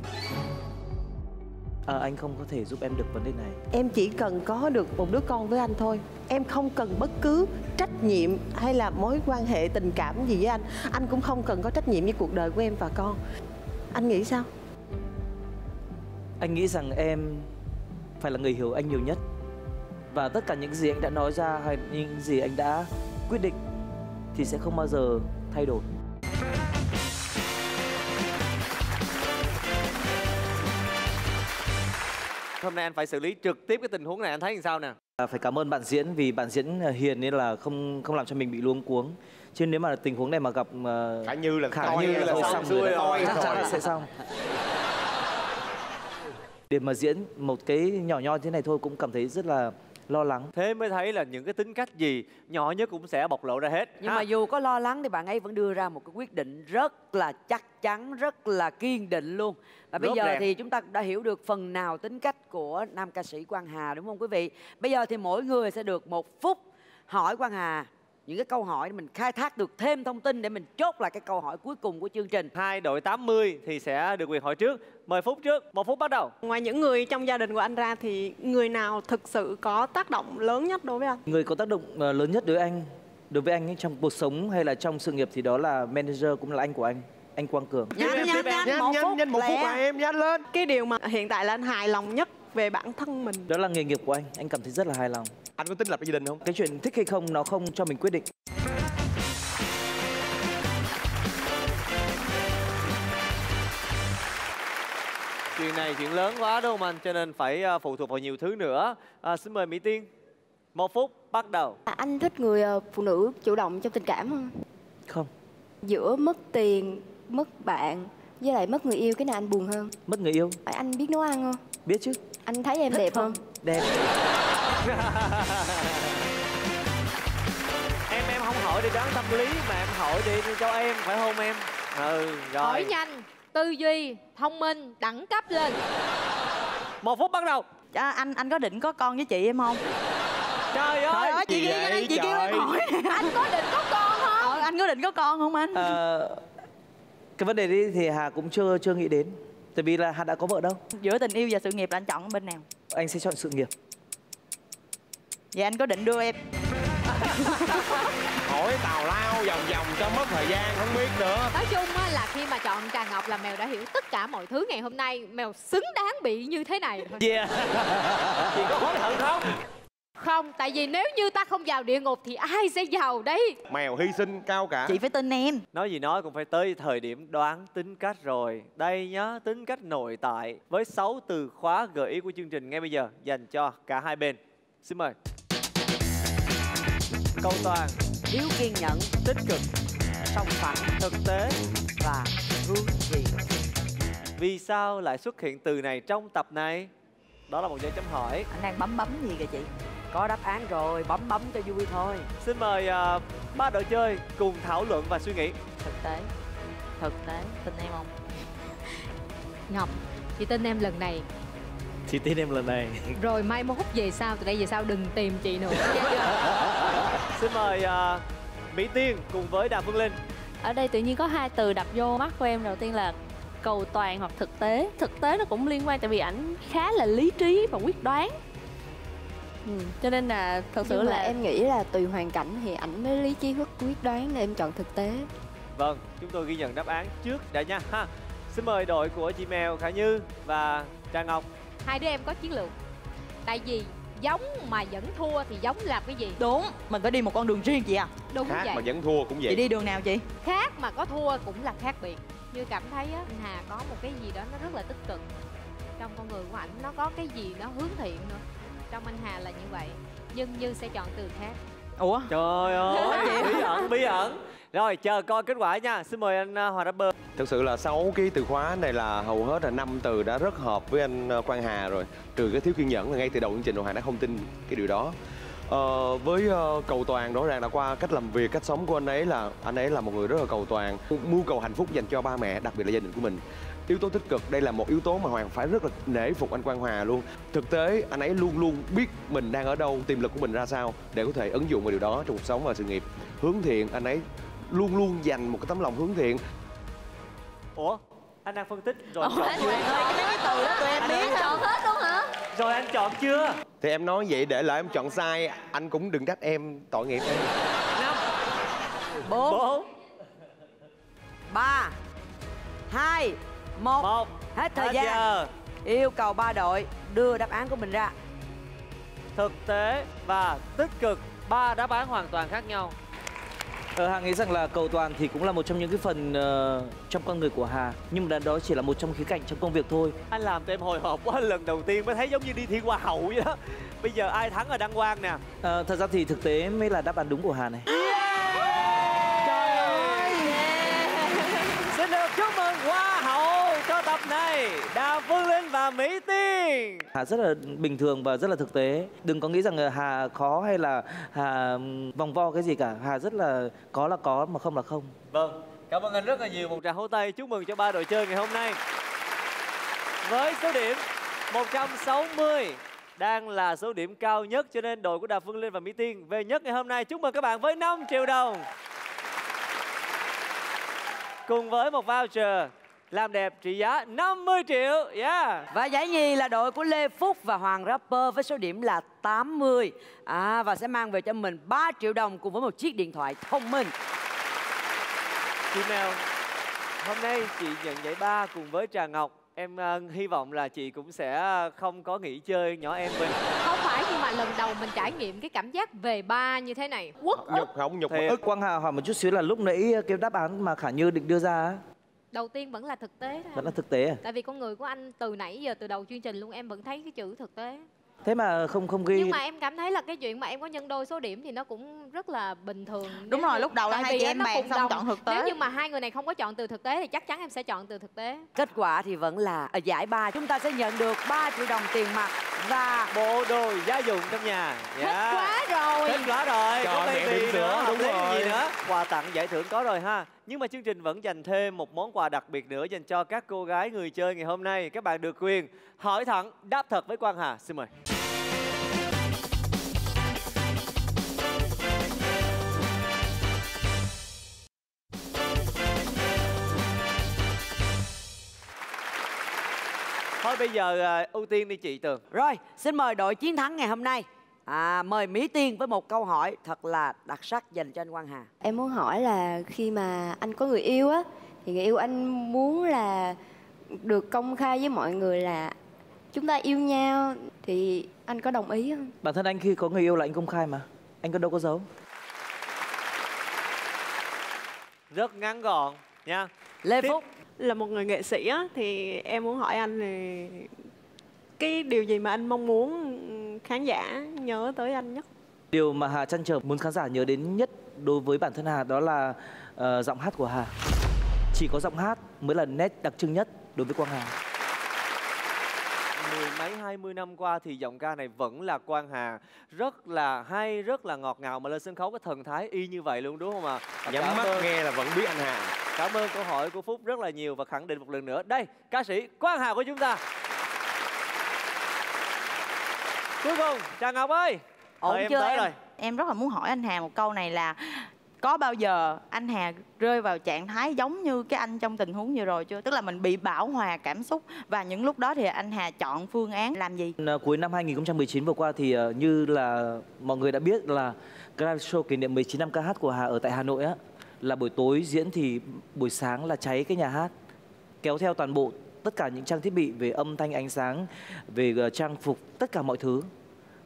Anh không có thể giúp em được vấn đề này. Em chỉ cần có được một đứa con với anh thôi. Em không cần bất cứ trách nhiệm hay là mối quan hệ tình cảm gì với anh. Anh cũng không cần có trách nhiệm với cuộc đời của em và con. Anh nghĩ sao? Anh nghĩ rằng em phải là người hiểu anh nhiều nhất. Và tất cả những gì anh đã nói ra hay những gì anh đã quyết định thì sẽ không bao giờ thay đổi. Hôm nay anh phải xử lý trực tiếp cái tình huống này, anh thấy làm sao nè? Phải cảm ơn bạn diễn, vì bạn diễn hiền nên là không làm cho mình bị luống cuống. Chứ nếu mà tình huống này mà gặp Khả Như là xong sẽ xong. Để mà diễn một cái nhỏ nhoi thế này thôi cũng cảm thấy rất là lo lắng. Thế mới thấy là những cái tính cách gì nhỏ nhất cũng sẽ bộc lộ ra hết. Nhưng mà dù có lo lắng thì bạn ấy vẫn đưa ra một cái quyết định rất là chắc chắn, rất là kiên định luôn. Và bây giờ thì chúng ta đã hiểu được phần nào tính cách của nam ca sĩ Quang Hà, đúng không quý vị? Bây giờ thì mỗi người sẽ được 1 phút hỏi Quang Hà những cái câu hỏi để mình khai thác được thêm thông tin để mình chốt lại cái câu hỏi cuối cùng của chương trình. Hai đội 80 thì sẽ được quyền hỏi trước. 10 phút trước, 1 phút bắt đầu. Ngoài những người trong gia đình của anh ra thì người nào thực sự có tác động lớn nhất đối với anh? Người có tác động lớn nhất đối với anh ấy, trong cuộc sống hay là trong sự nghiệp thì đó là manager, cũng là anh của anh. Anh Quang Cường. Nhanh 1 phút mà em, nhanh lên. Cái điều mà hiện tại là anh hài lòng nhất về bản thân mình đó là nghề nghiệp của anh cảm thấy rất là hài lòng. Anh có tính lập gia đình không? Cái chuyện thích hay không nó không cho mình quyết định. Chuyện này chuyện lớn quá đúng không anh? Cho nên phải phụ thuộc vào nhiều thứ nữa. Xin mời Mỹ Tiên. 1 phút bắt đầu. Anh thích người phụ nữ chủ động trong tình cảm không? Không. Giữa mất tiền, mất bạn với lại mất người yêu, cái nào anh buồn hơn? Mất người yêu. Anh biết nấu ăn không? Biết chứ. Anh thấy em đẹp không? Đẹp. Em không hỏi để đoán tâm lý mà em hỏi để cho em, phải không em? Rồi. Hỏi nhanh, tư duy, thông minh, đẳng cấp lên. 1 phút bắt đầu. Anh có định có con với chị em không? Trời ơi, chị kêu em hỏi. Anh có định có con không? Anh có định có con không anh? Cái vấn đề đấy thì Hà cũng chưa nghĩ đến. Tại vì là Hà đã có vợ đâu. Giữa tình yêu và sự nghiệp là anh chọn bên nào? Anh sẽ chọn sự nghiệp. Vậy anh có định đưa em Hỏi tào lao vòng vòng cho mất thời gian không biết nữa. Nói chung á, là khi mà chọn Trà Ngọc là Mèo đã hiểu tất cả mọi thứ. Ngày hôm nay Mèo xứng đáng bị như thế này thôi. Yeah. Chị có hối hận không? Không, tại vì nếu như ta không vào địa ngục thì ai sẽ vào đấy? Mèo hy sinh cao cả. Chị phải tin em. Nói gì nói cũng phải tới thời điểm đoán tính cách rồi. Đây nhá, tính cách nội tại với 6 từ khóa gợi ý của chương trình ngay bây giờ dành cho cả hai bên. Xin mời. Câu toàn: thiếu kiên nhẫn, tích cực, song phẳng, thực tế và hướng thiện. Vì sao lại xuất hiện từ này trong tập này? Đó là một dấu chấm hỏi. Anh đang bấm gì kìa chị? Có đáp án rồi, bấm cho vui thôi. Xin mời ba đội chơi cùng thảo luận và suy nghĩ. Thực tế, tin em không? Ngọc, chị tin em lần này. Chị tin em lần này. Rồi mai mốt về sau, từ đây về sau đừng tìm chị nữa. Xin mời Mỹ Tiên cùng với Đàm Phương Linh. Ở đây tự nhiên có hai từ đập vô mắt của em. Đầu tiên là cầu toàn hoặc thực tế. Thực tế nó cũng liên quan tại vì ảnh khá là lý trí và quyết đoán. Cho nên là thật sự là em nghĩ là tùy hoàn cảnh thì ảnh mới lý trí quyết đoán nên em chọn thực tế. Vâng, chúng tôi ghi nhận đáp án trước đã nha. Ha. Xin mời đội của chị Mèo, Khả Như và Trà Ngọc. Hai đứa em có chiến lược. Tại vì giống mà vẫn thua thì giống làm cái gì? Đúng, mình phải đi một con đường riêng chị à. Đúng vậy. Khác mà vẫn thua cũng vậy. Chị đi đường nào chị? Khác mà có thua cũng là khác biệt. Như cảm thấy á, anh Hà có một cái gì đó nó rất là tích cực. Trong con người của ảnh nó có cái gì nó hướng thiện nữa. Trong anh Hà là như vậy. Nhưng Như sẽ chọn từ khác. Ủa? Trời ơi, bí ẩn. Rồi, chờ coi kết quả nha. Xin mời anh Hoàng Rapper. Thực sự là 6 cái từ khóa này là hầu hết là 5 từ đã rất hợp với anh Quang Hà rồi. Trừ cái thiếu kiên nhẫn là ngay từ đầu chương trình Hoàng Hà đã không tin cái điều đó. Với cầu toàn rõ ràng là qua cách làm việc, cách sống của anh ấy là một người rất là cầu toàn. Mưu cầu hạnh phúc dành cho ba mẹ, đặc biệt là gia đình của mình. Yếu tố tích cực, đây là một yếu tố mà Hoàng phải rất là nể phục anh Quang Hà luôn. Thực tế, anh ấy luôn luôn biết mình đang ở đâu, tiềm lực của mình ra sao để có thể ứng dụng vào điều đó trong cuộc sống và sự nghiệp. Hướng thiện, anh ấy luôn luôn dành một cái tấm lòng hướng thiện. Ủa? Anh đang phân tích rồi. Ủa, chọn chưa? Cái từ đó tụi em biết chọn hết luôn hả? Rồi anh chọn chưa? Thì em nói vậy để lại em chọn sai, anh cũng đừng trách em, tội nghiệp em. 5 4 3 2 1. Hết thời gian. Yêu cầu ba đội đưa đáp án của mình ra. Thực tế và tích cực, ba đáp án hoàn toàn khác nhau. Hà nghĩ rằng là cầu toàn thì cũng là một trong những cái phần trong con người của Hà. Nhưng mà đó chỉ là một trong khía cạnh trong công việc thôi. Anh làm tụi em hồi hộp quá, lần đầu tiên mới thấy giống như đi thi hoa hậu vậy đó. Bây giờ ai thắng là đăng quang nè. Thật ra thì thực tế mới là đáp án đúng của Hà này. Trời ơi. Xin được chúc mừng hoa hậu cho tập này, Đào Phương Linh và Mỹ Tiên. Hà rất là bình thường và rất là thực tế. Đừng có nghĩ rằng là Hà khó hay là Hà vòng vo cái gì cả. Hà rất là có mà không là không. Vâng, cảm ơn anh rất là nhiều. Một tràng hô tay chúc mừng cho ba đội chơi ngày hôm nay. Với số điểm 160 đang là số điểm cao nhất, cho nên đội của Đào Phương Linh và Mỹ Tiên về nhất ngày hôm nay. Chúc mừng các bạn với 5 triệu đồng cùng với một voucher làm đẹp trị giá 50 triệu. Yeah. Và giải nhì là đội của Lê Phúc và Hoàng Rapper với số điểm là 80. Và sẽ mang về cho mình 3 triệu đồng cùng với một chiếc điện thoại thông minh. Chị Mèo, hôm nay chị nhận giải ba cùng với Trà Ngọc. Em hy vọng là chị cũng sẽ không có nghỉ chơi nhỏ em mình. Không phải, nhưng mà lần đầu mình trải nghiệm cái cảm giác về ba như thế này. Quất ức. Không, nhục ức. Quang Hà hỏi một chút xíu là lúc nãy cái đáp án mà Khả Như định đưa ra, đầu tiên vẫn là thực tế thôi. Vẫn là thực tế à? Tại vì con người của anh từ nãy giờ, từ đầu chương trình luôn em vẫn thấy cái chữ thực tế. Thế mà không ghi. Nhưng mà em cảm thấy là cái chuyện mà em có nhân đôi số điểm thì nó cũng rất là bình thường. Đúng rồi, lúc đầu là hai chị em bàn xong chọn thực tế. Nếu như mà hai người này không có chọn từ thực tế thì chắc chắn em sẽ chọn từ thực tế. Kết quả thì vẫn là ở giải ba, chúng ta sẽ nhận được 3 triệu đồng tiền mặt và bộ đồ gia dụng trong nhà. Yeah. Hết quá rồi. Chọn mẹ đi nữa, đúng rồi. Gì nữa. Quà tặng giải thưởng có rồi ha. Nhưng mà chương trình vẫn dành thêm một món quà đặc biệt nữa dành cho các cô gái người chơi ngày hôm nay. Các bạn được quyền hỏi thẳng, đáp thật với Quang Hà. Xin mời. Thôi bây giờ ưu tiên đi chị Tường. Rồi, xin mời đội chiến thắng ngày hôm nay. Mời Mỹ Tiên với một câu hỏi thật là đặc sắc dành cho anh Quang Hà. Em muốn hỏi là khi mà anh có người yêu á, thì người yêu anh muốn là được công khai với mọi người là chúng ta yêu nhau, thì anh có đồng ý không? Bản thân anh khi có người yêu là anh công khai mà, anh có đâu có giấu. Rất ngắn gọn nha. Lê Phúc là một người nghệ sĩ á, thì em muốn hỏi anh thì cái điều gì mà anh mong muốn khán giả nhớ tới anh nhất? Điều mà Hà trăn trở muốn khán giả nhớ đến nhất đối với bản thân Hà đó là giọng hát của Hà. Chỉ có giọng hát mới là nét đặc trưng nhất đối với Quang Hà. 20 năm qua thì giọng ca này vẫn là Quang Hà, rất là hay, rất là ngọt ngào, mà lên sân khấu cái thần thái y như vậy luôn đúng không ạ? Nhắm mắt nghe là vẫn biết anh Hà. Cảm ơn câu hỏi của Phúc rất là nhiều và khẳng định một lần nữa, đây ca sĩ Quang Hà của chúng ta. Cuối cùng Trà Ngọc ơi, ổn chưa em? Rồi. Em rất là muốn hỏi anh Hà một câu này là có bao giờ anh Hà rơi vào trạng thái giống như cái anh trong tình huống vừa rồi chưa? Tức là mình bị bão hòa cảm xúc và những lúc đó thì anh Hà chọn phương án làm gì? Cuối năm 2019 vừa qua thì như là mọi người đã biết là live show kỷ niệm 19 năm ca hát của Hà ở tại Hà Nội á, là buổi tối diễn thì buổi sáng là cháy cái nhà hát, kéo theo toàn bộ tất cả những trang thiết bị về âm thanh ánh sáng, về trang phục, tất cả mọi thứ,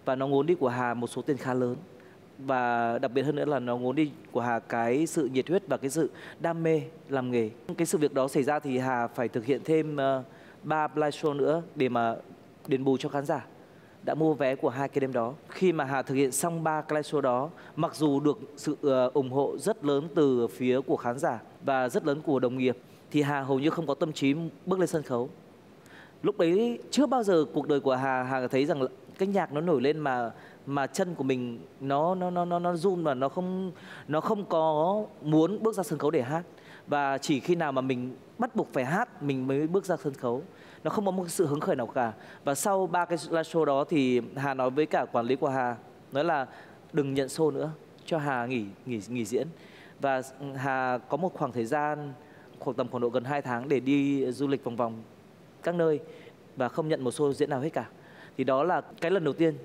và nó ngốn đi của Hà một số tiền khá lớn. Và đặc biệt hơn nữa là nó ngốn đi của Hà cái sự nhiệt huyết và cái sự đam mê làm nghề. Cái sự việc đó xảy ra thì Hà phải thực hiện thêm 3 live show nữa để mà đền bù cho khán giả đã mua vé của hai cái đêm đó. Khi mà Hà thực hiện xong 3 live show đó, mặc dù được sự ủng hộ rất lớn từ phía của khán giả và rất lớn của đồng nghiệp, thì Hà hầu như không có tâm trí bước lên sân khấu. Lúc đấy chưa bao giờ cuộc đời của Hà thấy rằng cái nhạc nó nổi lên mà chân của mình nó run và nó không có muốn bước ra sân khấu để hát. Và chỉ khi nào mà mình bắt buộc phải hát mình mới bước ra sân khấu. Nó không có một sự hứng khởi nào cả. Và sau 3 cái live show đó thì Hà nói với cả quản lý của Hà, nói là đừng nhận show nữa, cho Hà nghỉ diễn. Và Hà có một khoảng thời gian khoảng độ gần 2 tháng để đi du lịch vòng vòng các nơi và không nhận một show diễn nào hết cả. Thì đó là cái lần đầu tiên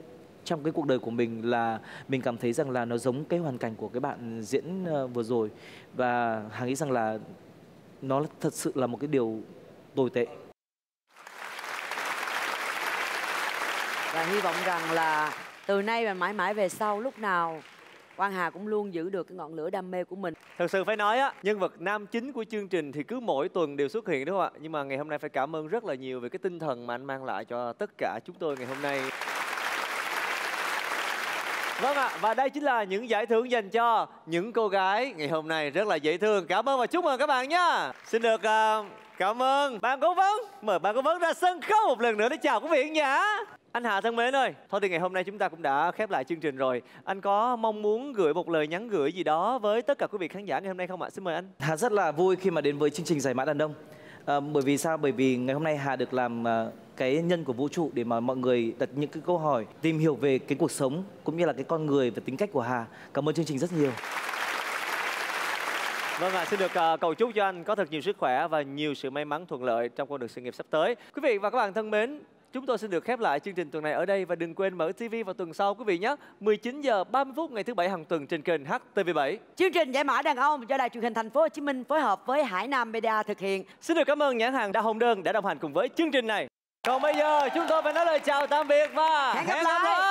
trong cái cuộc đời của mình là mình cảm thấy rằng là nó giống cái hoàn cảnh của cái bạn diễn vừa rồi. Và Hà nghĩ rằng là nó thật sự là một cái điều tồi tệ. Và hy vọng rằng là từ nay và mãi mãi về sau, lúc nào Quang Hà cũng luôn giữ được cái ngọn lửa đam mê của mình. Thật sự phải nói á, nhân vật nam chính của chương trình thì cứ mỗi tuần đều xuất hiện đúng không ạ? Nhưng mà ngày hôm nay phải cảm ơn rất là nhiều về cái tinh thần mà anh mang lại cho tất cả chúng tôi ngày hôm nay. Vâng ạ, và đây chính là những giải thưởng dành cho những cô gái ngày hôm nay rất là dễ thương. Cảm ơn và chúc mừng các bạn nha. Xin được cảm ơn ban cố vấn. Mời ban cố vấn ra sân khấu một lần nữa để chào quý vị nhá. Anh Hà thân mến ơi, thôi thì ngày hôm nay chúng ta cũng đã khép lại chương trình rồi. Anh có mong muốn gửi một lời nhắn gửi gì đó với tất cả quý vị khán giả ngày hôm nay không ạ? Xin mời anh. Hà rất là vui khi mà đến với chương trình Giải Mã Đàn Ông. Bởi vì sao? Bởi vì ngày hôm nay Hà được làm cái nhân của vũ trụ để mà mọi người đặt những cái câu hỏi, tìm hiểu về cái cuộc sống cũng như là cái con người và tính cách của Hà. Cảm ơn chương trình rất nhiều. Vâng ạ, xin được cầu chúc cho anh có thật nhiều sức khỏe và nhiều sự may mắn thuận lợi trong con đường sự nghiệp sắp tới. Quý vị và các bạn thân mến, chúng tôi xin được khép lại chương trình tuần này ở đây và đừng quên mở TV vào tuần sau quý vị nhé. 19h30 ngày thứ Bảy hàng tuần trên kênh HTV7. Chương trình Giải Mã Đàn Ông do Đài Truyền hình Thành phố Hồ Chí Minh phối hợp với Hải Nam Media thực hiện. Xin được cảm ơn nhãn hàng Đào Hồng Đơn đã đồng hành cùng với chương trình này. Còn bây giờ chúng tôi phải nói lời chào tạm biệt và hẹn gặp lại.